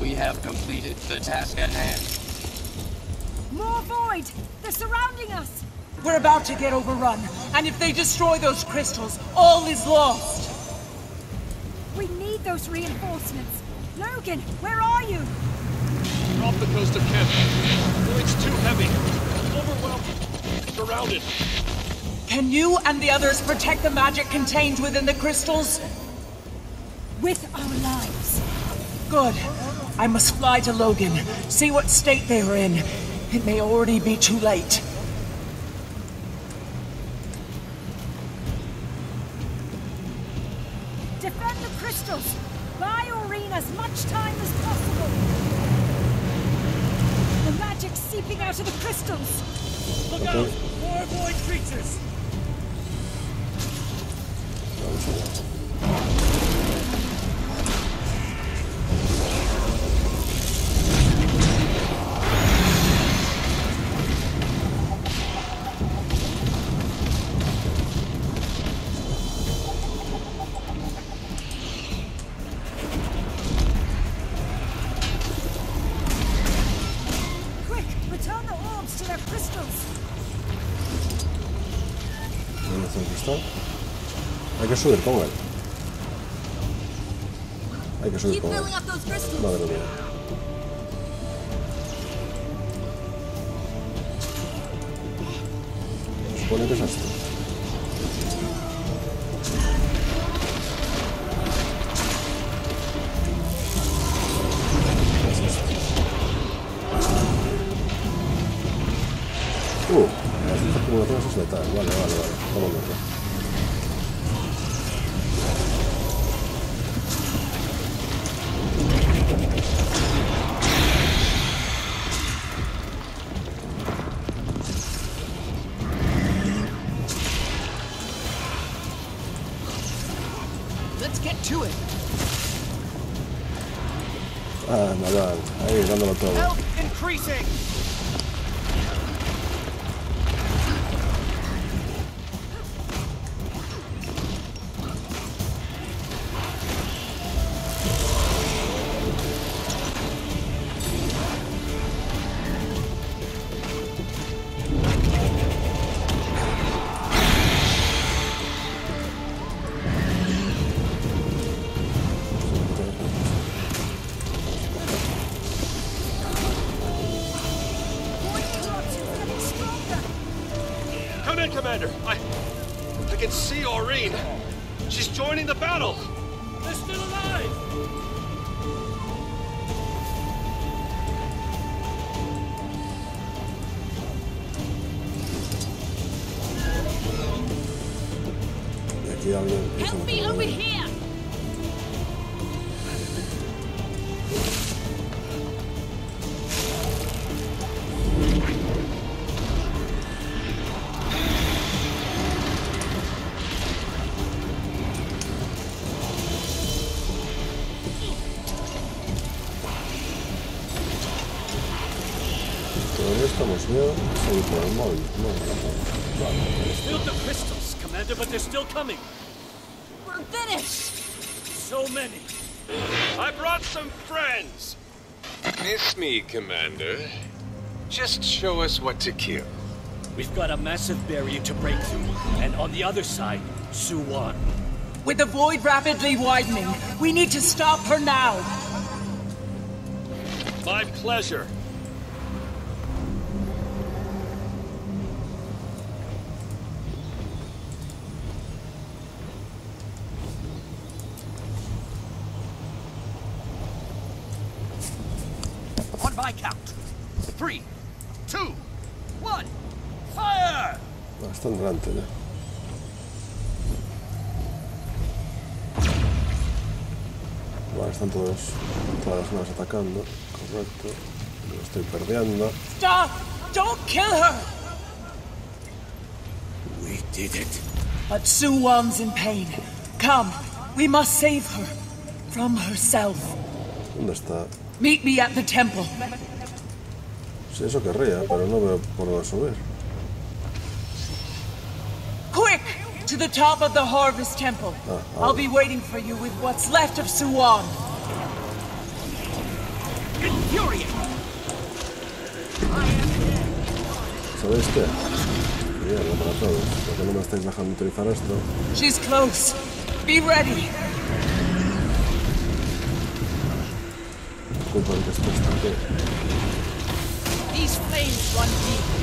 We have completed the task at hand. More void! They're surrounding us! We're about to get overrun, and if they destroy those crystals, all is lost! We need those reinforcements. Logan, where are you? Off the coast of Kent. Void's too heavy. Overwhelmed. Surrounded. Can you and the others protect the magic contained within the crystals? With our lives. Good. I must fly to Logan. See what state they are in. It may already be too late. Defend the crystals. Buy Aurene as much time as possible. Magic seeping out of the crystals. Look out! More void creatures! Hay que subir, ponga. Hay que subir, ponga. Madre mía. Supone que es así. Las luces acumuladoras es letal. Vale. Vamos a verlo. Ah, Navan, ahí dándolo todo. Commander, I can see Aurene. She's joining the battle. They're still alive. Help me over here. Build the crystals, Commander, but they're still coming. We're finished. So many. I brought some friends. Miss me, Commander. Just show us what to kill. We've got a massive barrier to break through, and on the other side, Soo-Won. With the void rapidly widening, we need to stop her now. My pleasure. On my count. 3, 2, 1, fire! No, están delante ya. Vale, están todas las naves atacando. Correcto. Lo estoy perdiendo. Stop! Don't kill her! We did it. But Soo-Won's in pain. Come, we must save her from herself. ¿Dónde está? Meet me at the temple. Sí, eso querría, pero no veo por dónde subir. Quick! To the top of the Harvest Temple. I'll be waiting for you with what's left of Soo-Won. ¿Sabéis qué? Mierda para todos, porque no me estáis dejando utilizar esto. She's close. Be ready. Disculpa que esto está aquí. These flames run deep.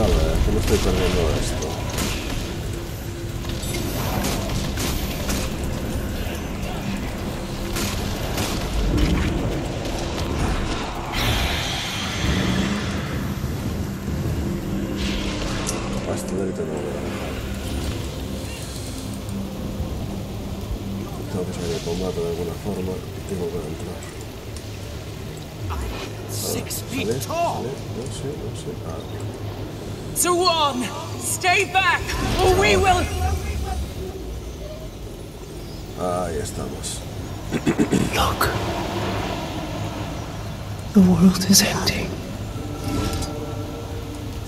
A ver, que no estoy perdiendo esto. Hasta de ahorita no lo voy a dejar. Tengo que salir a combate de alguna forma y tengo que entrar. 6 feet tall. Soo-Won, stay back, or we will. Ahí estamos. Look, the world is empty.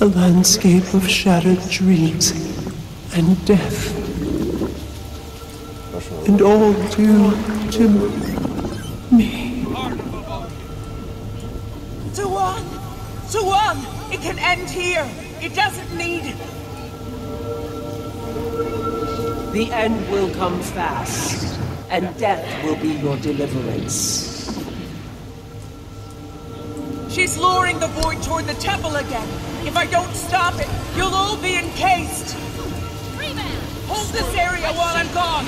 A landscape of shattered dreams and death, and all due to me. Soo-Won, it can end here. It doesn't need it. The end will come fast, and death will be your deliverance. She's luring the void toward the temple again. If I don't stop it, you'll all be encased. Hold this area while I'm gone.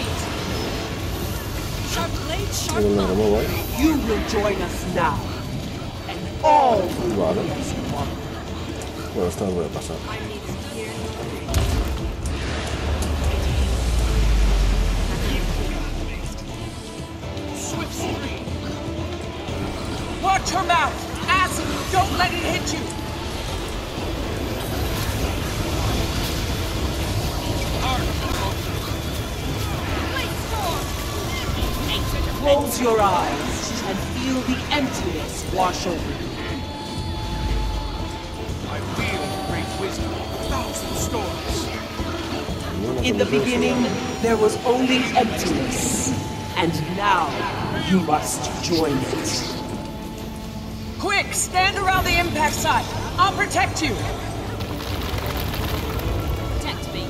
Sharp blade, sharp blade. You will join us now. Vale. Bueno, esta las voy a pasar. Watch her mouth. Acid, don't let it hit you. Close your eyes and feel the emptiness wash over you. In the beginning, there was only emptiness, and now you must join it. Quick, stand around the impact site. I'll protect you. Protect me.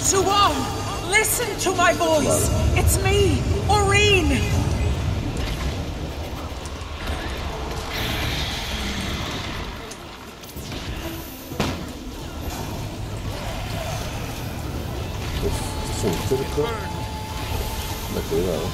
Soo-Won, listen to my voice. It's me, Aureen. De cuidado.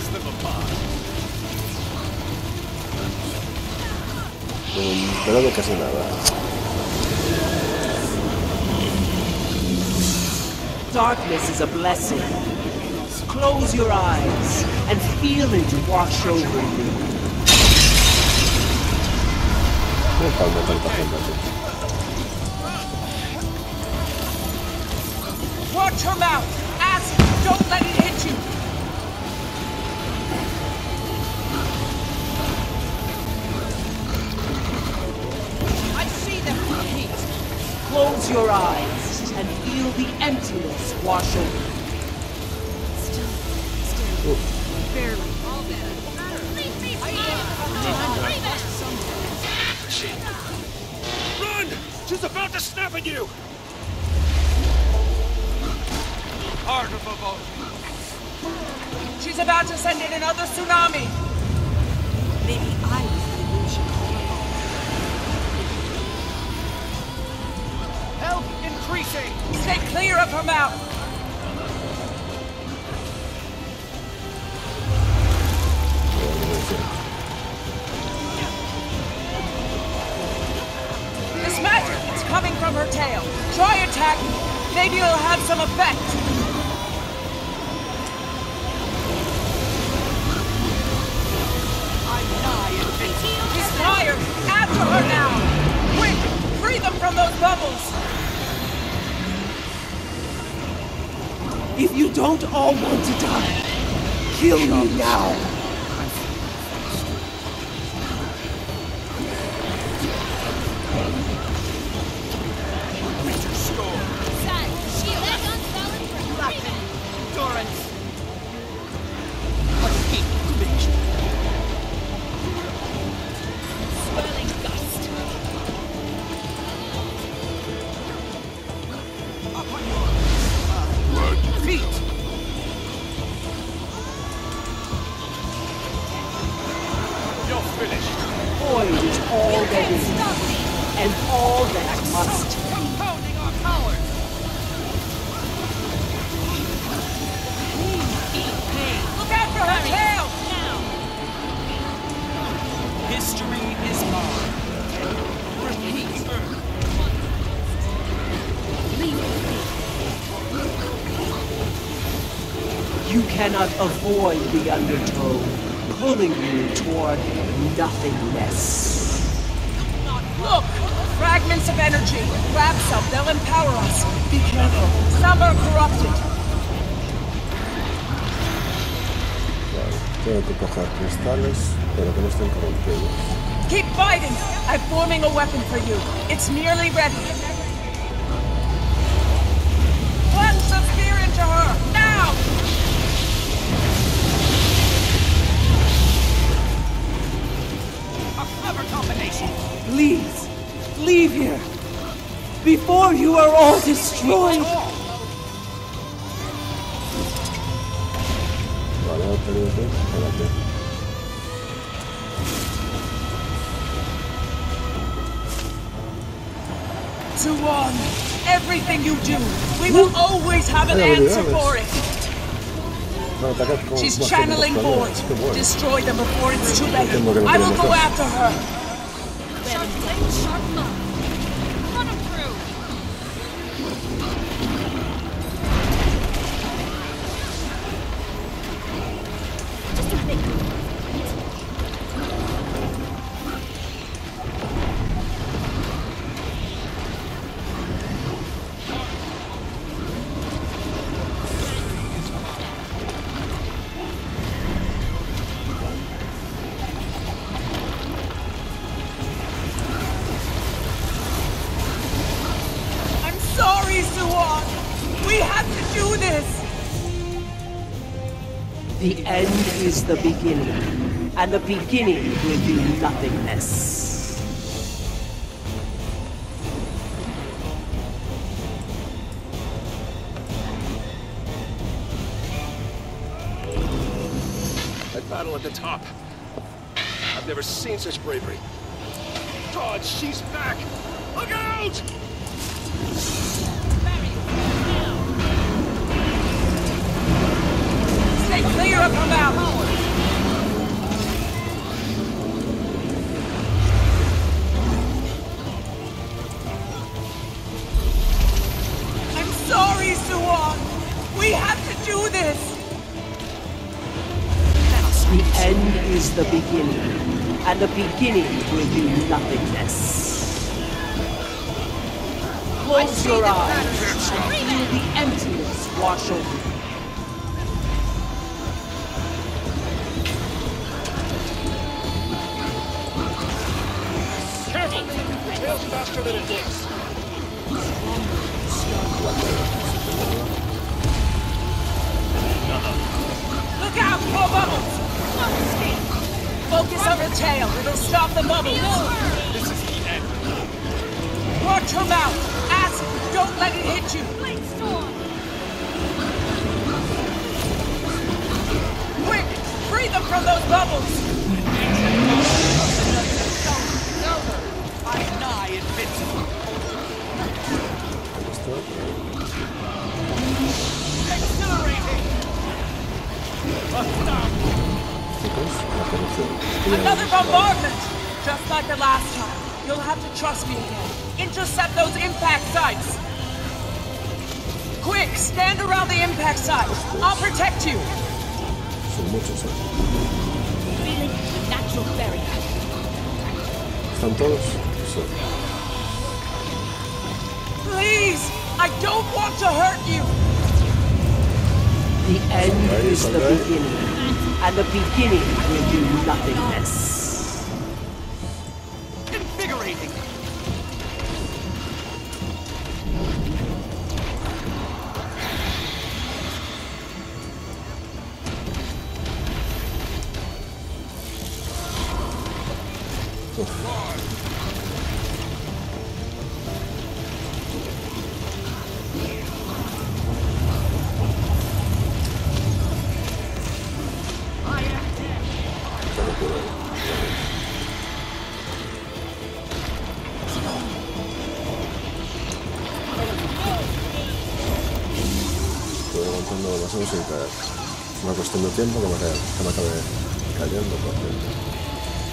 slice them apart. Pero no casi nada. Darkness is a blessing. Close your eyes and feel it wash over you. No calma tanta gente. Watch her mouth! Ask! Don't let it hit you! I see them repeat! Close your eyes and feel the emptiness wash over you. Still, barely. All better. Leave me! Run! She's about to snap at you! Heart of a boat. She's about to send in another tsunami. Maybe I was the illusion. Help increasing. Stay clear of her mouth. This magic is coming from her tail. Try attack. Maybe it'll have some effect. After her now! Quick! Free them from those bubbles! If you don't all want to die, kill me now! Winter storm! Sad! Shield! Black! Dorrance! What heat to make you? Cannot avoid the undertow, pulling you toward nothingness. Look! Fragments of energy! Grab some, they'll empower us. Be careful. Some are corrupted. Tengo que coger cristales, pero que no estén corrompidos. Keep fighting! I'm forming a weapon for you. It's nearly ready. Plunge the spear into her! Now! Please, leave here, before you are all destroyed! Soo-Won, everything you do, we will always have an answer for it! She's channeling void. Destroy them before it's too late. I will go after her! Sharp blade, sharp mouth. Run him through. Just a bit. The end is the beginning, and the beginning will be nothingness. That battle at the top. I've never seen such bravery. God, she's back! Look out! Clear up her mouth! do this! The end is the beginning, and the beginning will be nothingness. Close your eyes and feel the emptiness wash over you. Careful! The tail's faster than it looks. Look out! More bubbles! Focus on the tail, it'll stop the bubble. This is the end. Watch her mouth. Ask, don't let it hit you. Quick, free them from those bubbles. I nigh invincible. Accelerating. Another bombardment! Just like the last time, you'll have to trust me again. Intercept those impact sites! Quick, stand around the impact site! I'll protect you! Feeling the natural barrier. Están todos. Please! I don't want to hurt you! The end is the beginning. And the beginning will do nothingness. Invigorating! Tiempo que me acabe cayendo porque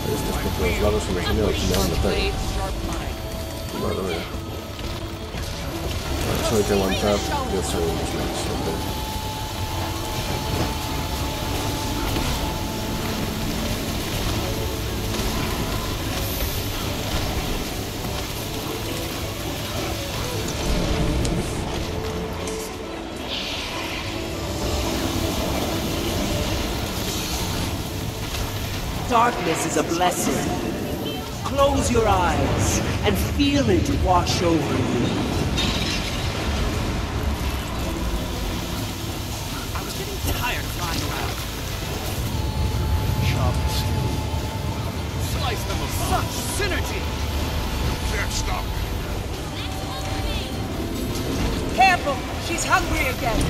hay estos por los lados y los niños me van a matar. Madre mía. Bueno, solo hay que aguantar 10 segundos más. Darkness is a blessing. Close your eyes and feel it wash over you. I was getting tired flying around. Chop stew. Slice them with such synergy. Can't stop me. Careful, she's hungry again.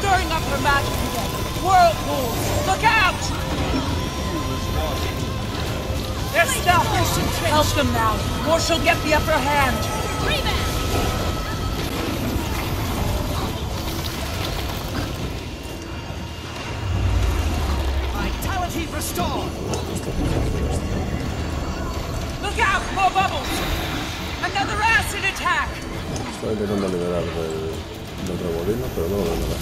Stirring up her magic again. Whirlpools, look out! They're stuck. Help them now, or she'll get the upper hand. Vitality restored. Look out, more bubbles. Another acid attack. Estoy intentando liberar del remolino, pero no lo voy a dejar.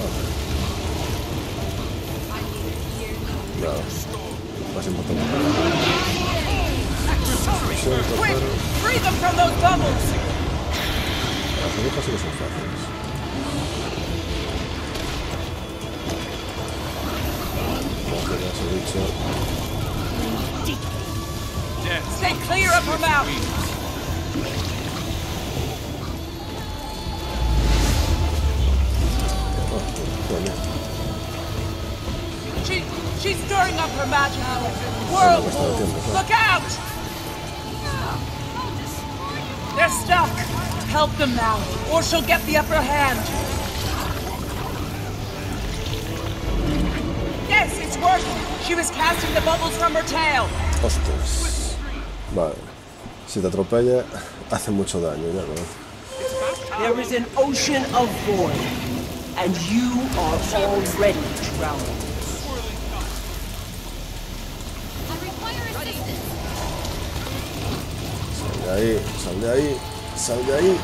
Claro, más importante. Quick, free them from those bubbles. Las agujas sí que son fáciles. Como ya os he dicho. Stay clear of her mouth. She's stirring up her magic. Whirlpool! Look out! They're stuck. Help them now, or she'll get the upper hand. Yes, it's working. She was casting the bubbles from her tail. Ostras. Vale. Si te atropella, hace mucho daño, ya no. There is an ocean of void, and you are already drowning. de ahí, sal de ahí, sal de ahí.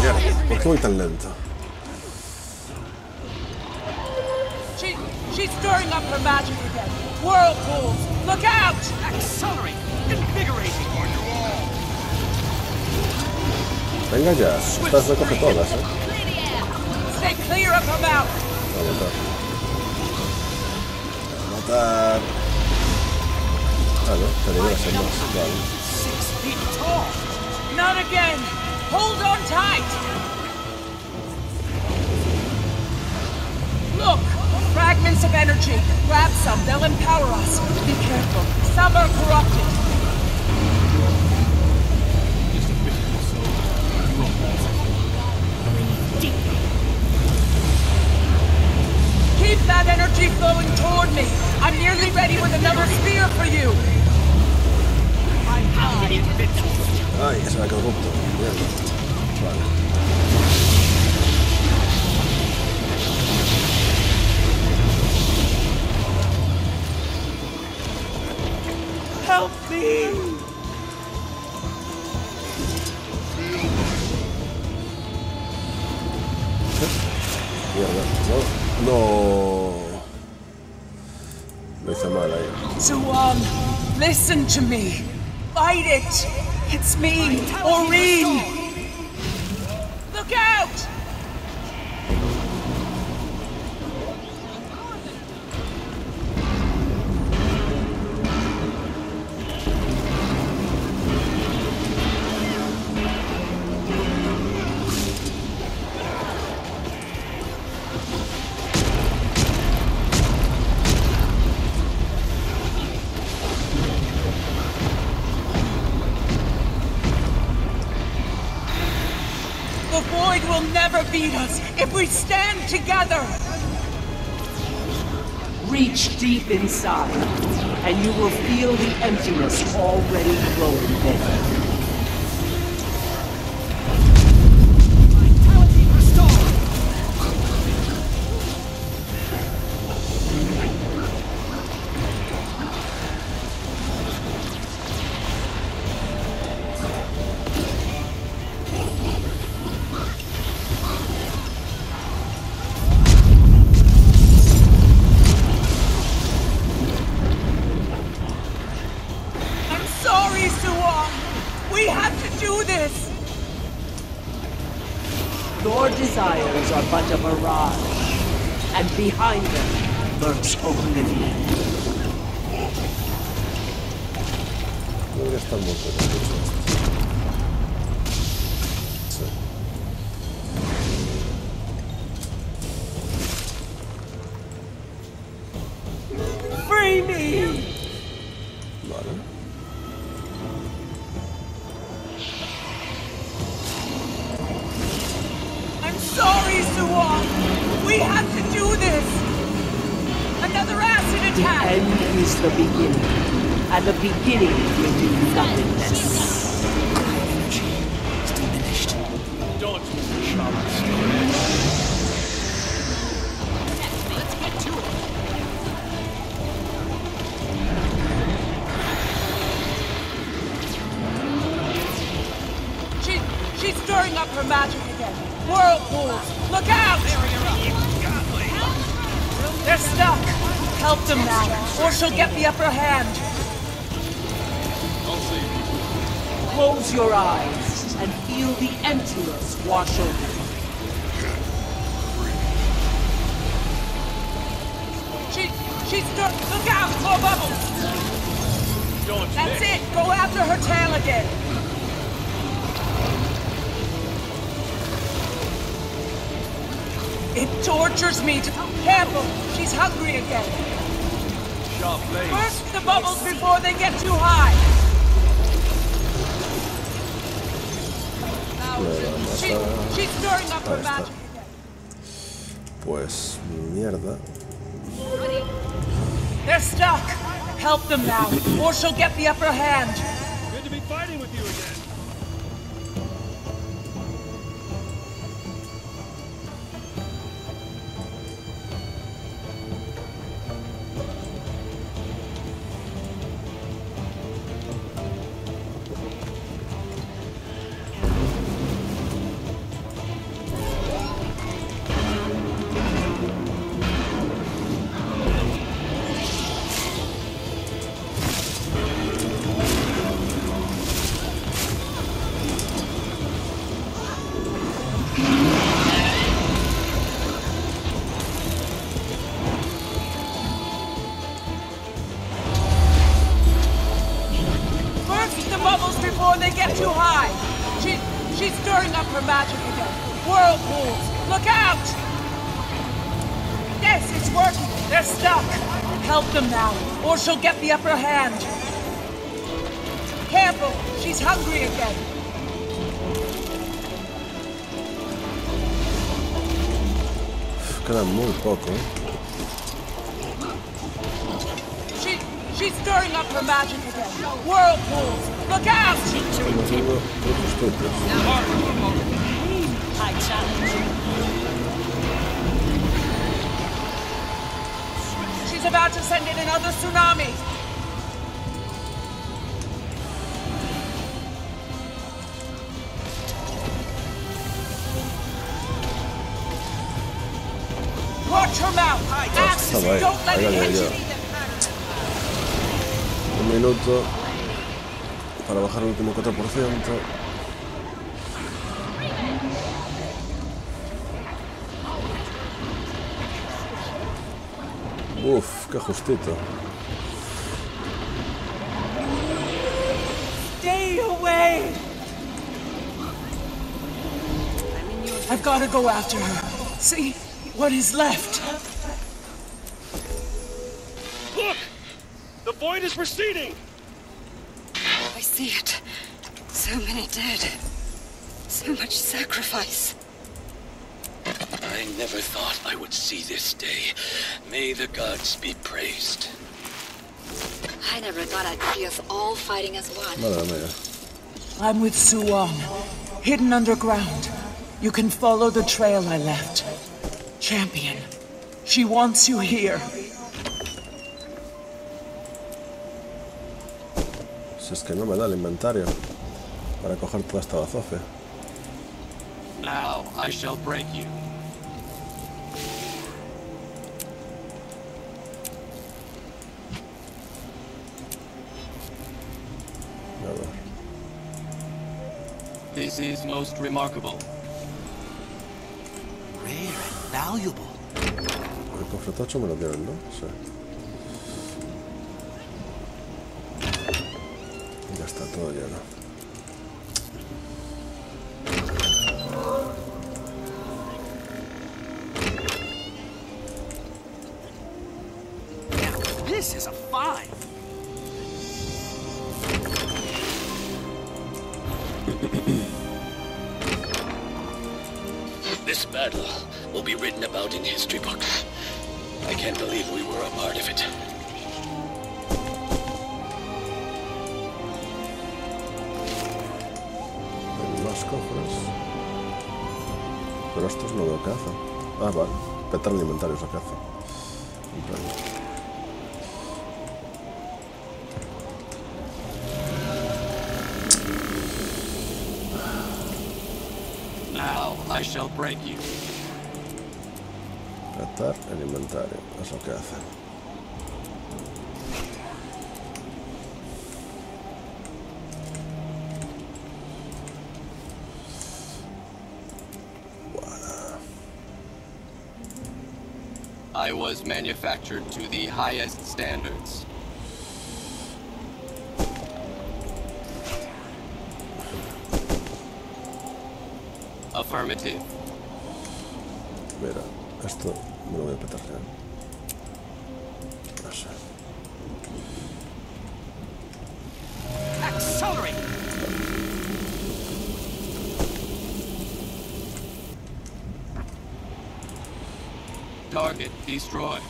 Mierda, ¿por qué voy tan lento? She's stirring up her magic again. Whirlpools, look out! Accelerate, invigorating on you all. Venga ya, estas recoge todas, ¿eh? Stay clear of her mouth. Va a matar. Ah, no, te debes hacer más, claro. Not again. Hold on tight. Look, fragments of energy. Grab some. They'll empower us. Be careful. Some are corrupted. Keep that energy flowing toward me. I'm nearly ready with another spear for you. Ay, se me ha corrupto. Vale. Help me. Mierda, no. Lo hice mal ahí. Soo-Won, listen to me. Fight it! It's me, Aureen! Look out! Beat us if we stand together. Reach deep inside, and you will feel the emptiness already growing there. Behind them lurks oblivion. Free me! Vale. I'm sorry, Soo-Won. We have to do this! Another acid attack! The end is the beginning, and the beginning will do nothingness. Energy is diminished. Don't shall I. Let's get to it! She's stirring up her magic again. Whirlpools! Look out! There we go! They're stuck! Help them now, or she'll get the upper hand. I'll see. Close your eyes and feel the emptiness wash over you. She's stuck! Look out! More bubbles! That's it! Go after her tail again! It tortures me to... Careful! She's hungry again. Burst the bubbles before they get too high. She's stirring up her magic again. Pues mierda. They're stuck. Help them now, or she'll get the upper hand. Good to be fighting with you again. bubbles before they get too high. She's stirring up her magic again. Whirlpools, look out! Yes, it's working. They're stuck. Help them now, or she'll get the upper hand. Careful, she's hungry again. Queda muy poco. She's stirring up her magic again. Whirlpools, look out! I challenge you. She's about to send in another tsunami. Watch her mouth. Axis, don't let it hit you. Minuto para bajar el último 4%. Uf, qué justito. Stay away. I've got to go after her. See what is left. The void is receding! I see it. So many dead. So much sacrifice. I never thought I would see this day. May the gods be praised. I never thought I'd see us all fighting as one. I'm with Soo-Won, hidden underground. You can follow the trail I left. Champion, she wants you here. Si es que no me da el inventario para coger toda esta bazofia. Now I shall break you. A ver. This is most remarkable. Rare and valuable. El cofre tocho me lo dieron, ¿no? Sí. Ya está todo lleno. This is a find. This battle will be written about in history books. I can't believe we were a part of it. Cofres. Pero estos no veo caza. Ah, vale. Petar el inventario es la caza. Now I shall break you. Petar el inventario es lo que hace. I was manufactured to the highest standards. Affirmative. Mira, esto me lo voy a petar ya. No sé. Accelerate. Target destroyed.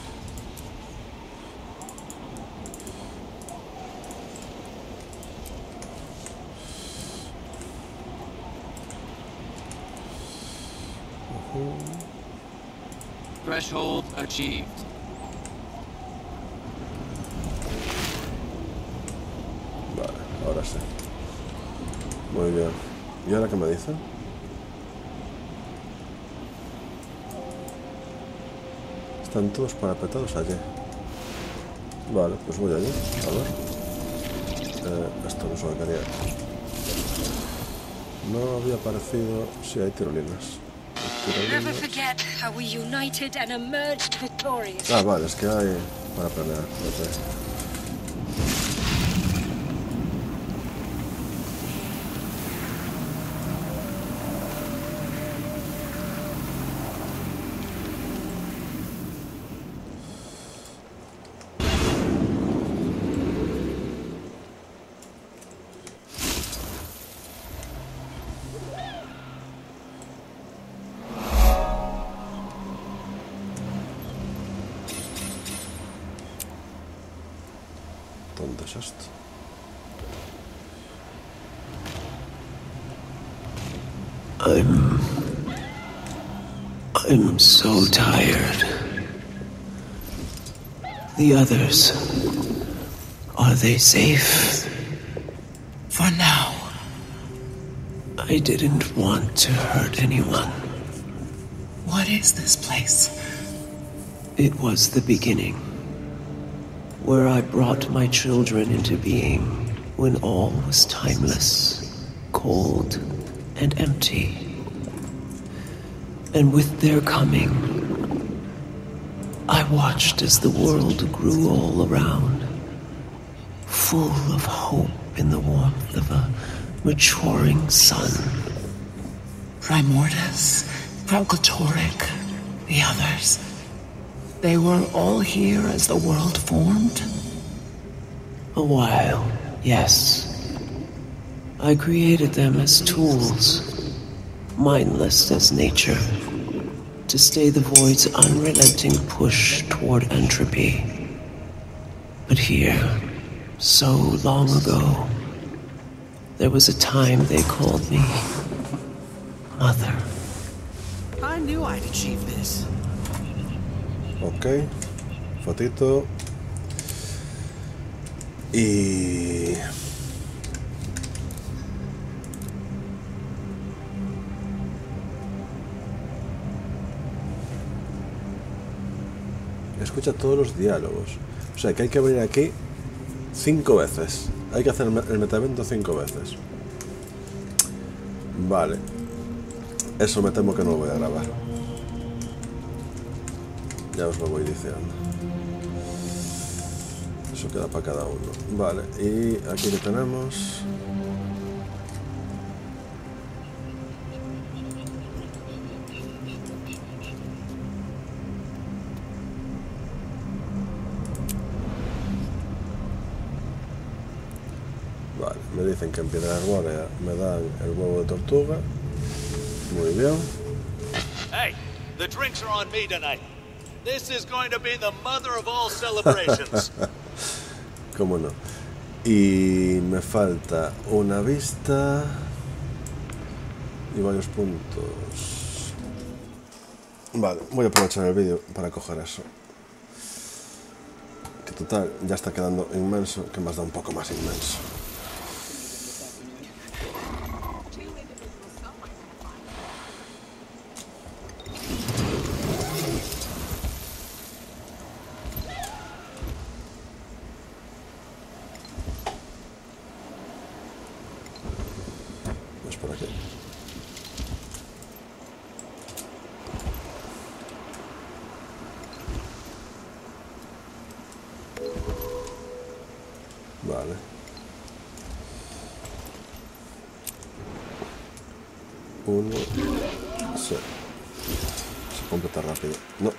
Threshold achieved. Vale, ahora sí. Muy bien. ¿Y ahora qué me dicen? Están todos parapetados allí. Vale, pues voy allí. A ver. Esto no se lo quería. No había aparecido. Sí, hay tirolinas. Ah, vale, es que hay para planear. Prismáticos. I'm so tired. The others, are they safe? For now. I didn't want to hurt anyone. What is this place? It was the beginning, where I brought my children into being when all was timeless, cold, and empty. And with their coming, I watched as the world grew all around, full of hope in the warmth of a maturing sun. Primordius, Proglatoric, the others. They were all here as the world formed? A while, yes. I created them as tools, mindless as nature, to stay the void's unrelenting push toward entropy. But here, so long ago, there was a time they called me Mother. I knew I'd achieve this. Ok, fotito. Y... escucha todos los diálogos. O sea que hay que venir aquí 5 veces. Hay que hacer el metaevento 5 veces. Vale. Eso me temo que no lo voy a grabar. Ya os lo voy diciendo. Eso queda para cada uno. Vale, y aquí lo tenemos. Vale, me dicen que en piedra arbórea me dan el huevo de tortuga. Muy bien. Hey, the drinks are on me tonight. This is going to be the mother of all celebrations. ¿Cómo no? Y me falta una vista y varios puntos. Vale, voy a aprovechar el vídeo para coger eso. Que total, ya está quedando inmenso, que más da un poco más inmenso.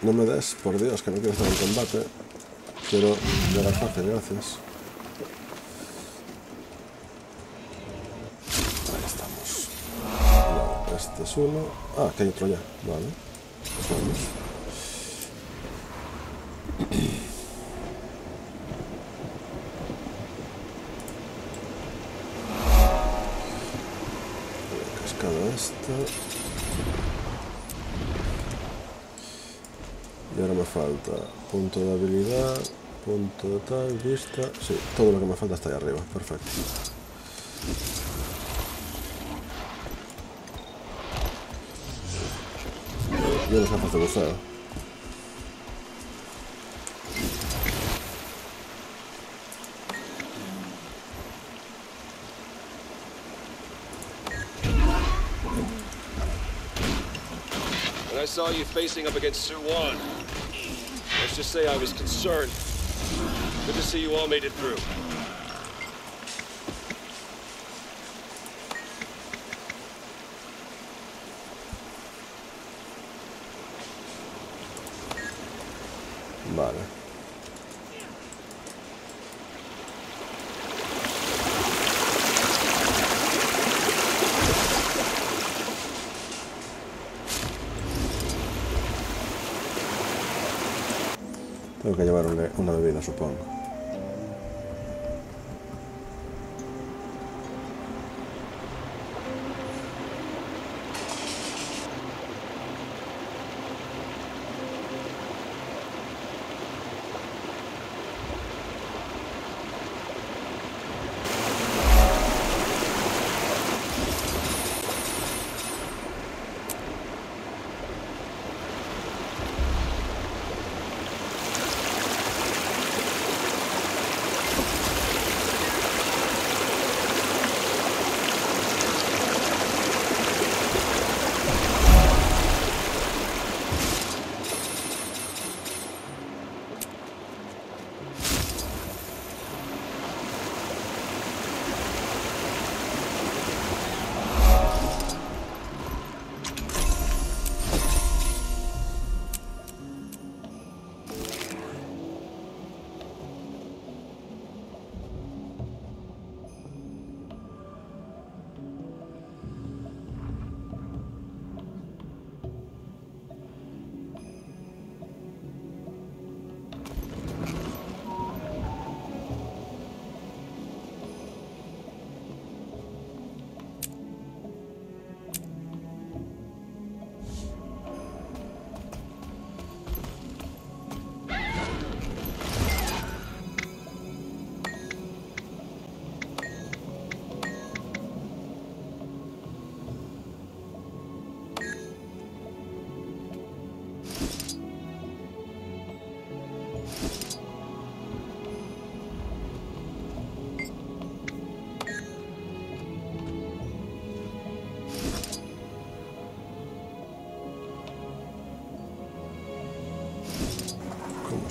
No me des, por Dios, que no quiero estar en combate. Pero ya era fácil, gracias. Ahí estamos. Vale, este es uno. Ah, que hay otro ya. Vale. Pues vamos. La cascada esta. Y ahora me falta punto de habilidad, punto de tal, vista... Sí, todo lo que me falta está ahí arriba, perfecto. Yo los gafas de buceo. When I saw you facing up against Soo-Won, let's just say I was concerned. Good to see you all made it through. Vale. Tengo que llevar una bebida, supongo.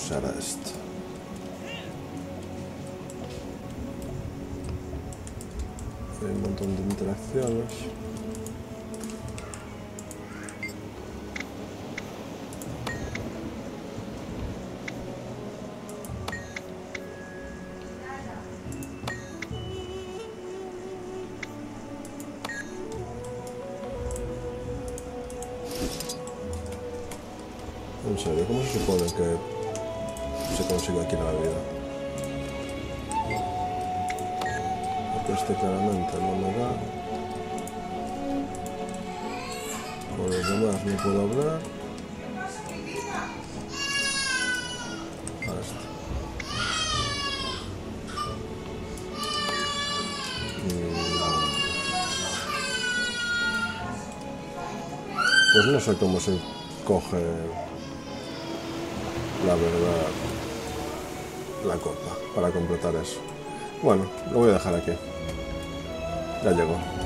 usar a esto. Hay un montón de interacciones. En serio, ¿cómo se supone que se consigue aquí la bebida? Porque este claramente no me da. Con los demás no puedo hablar. Pues no sé cómo se coge, la verdad, la copa para completar eso. Bueno, lo voy a dejar aquí. Ya llegó.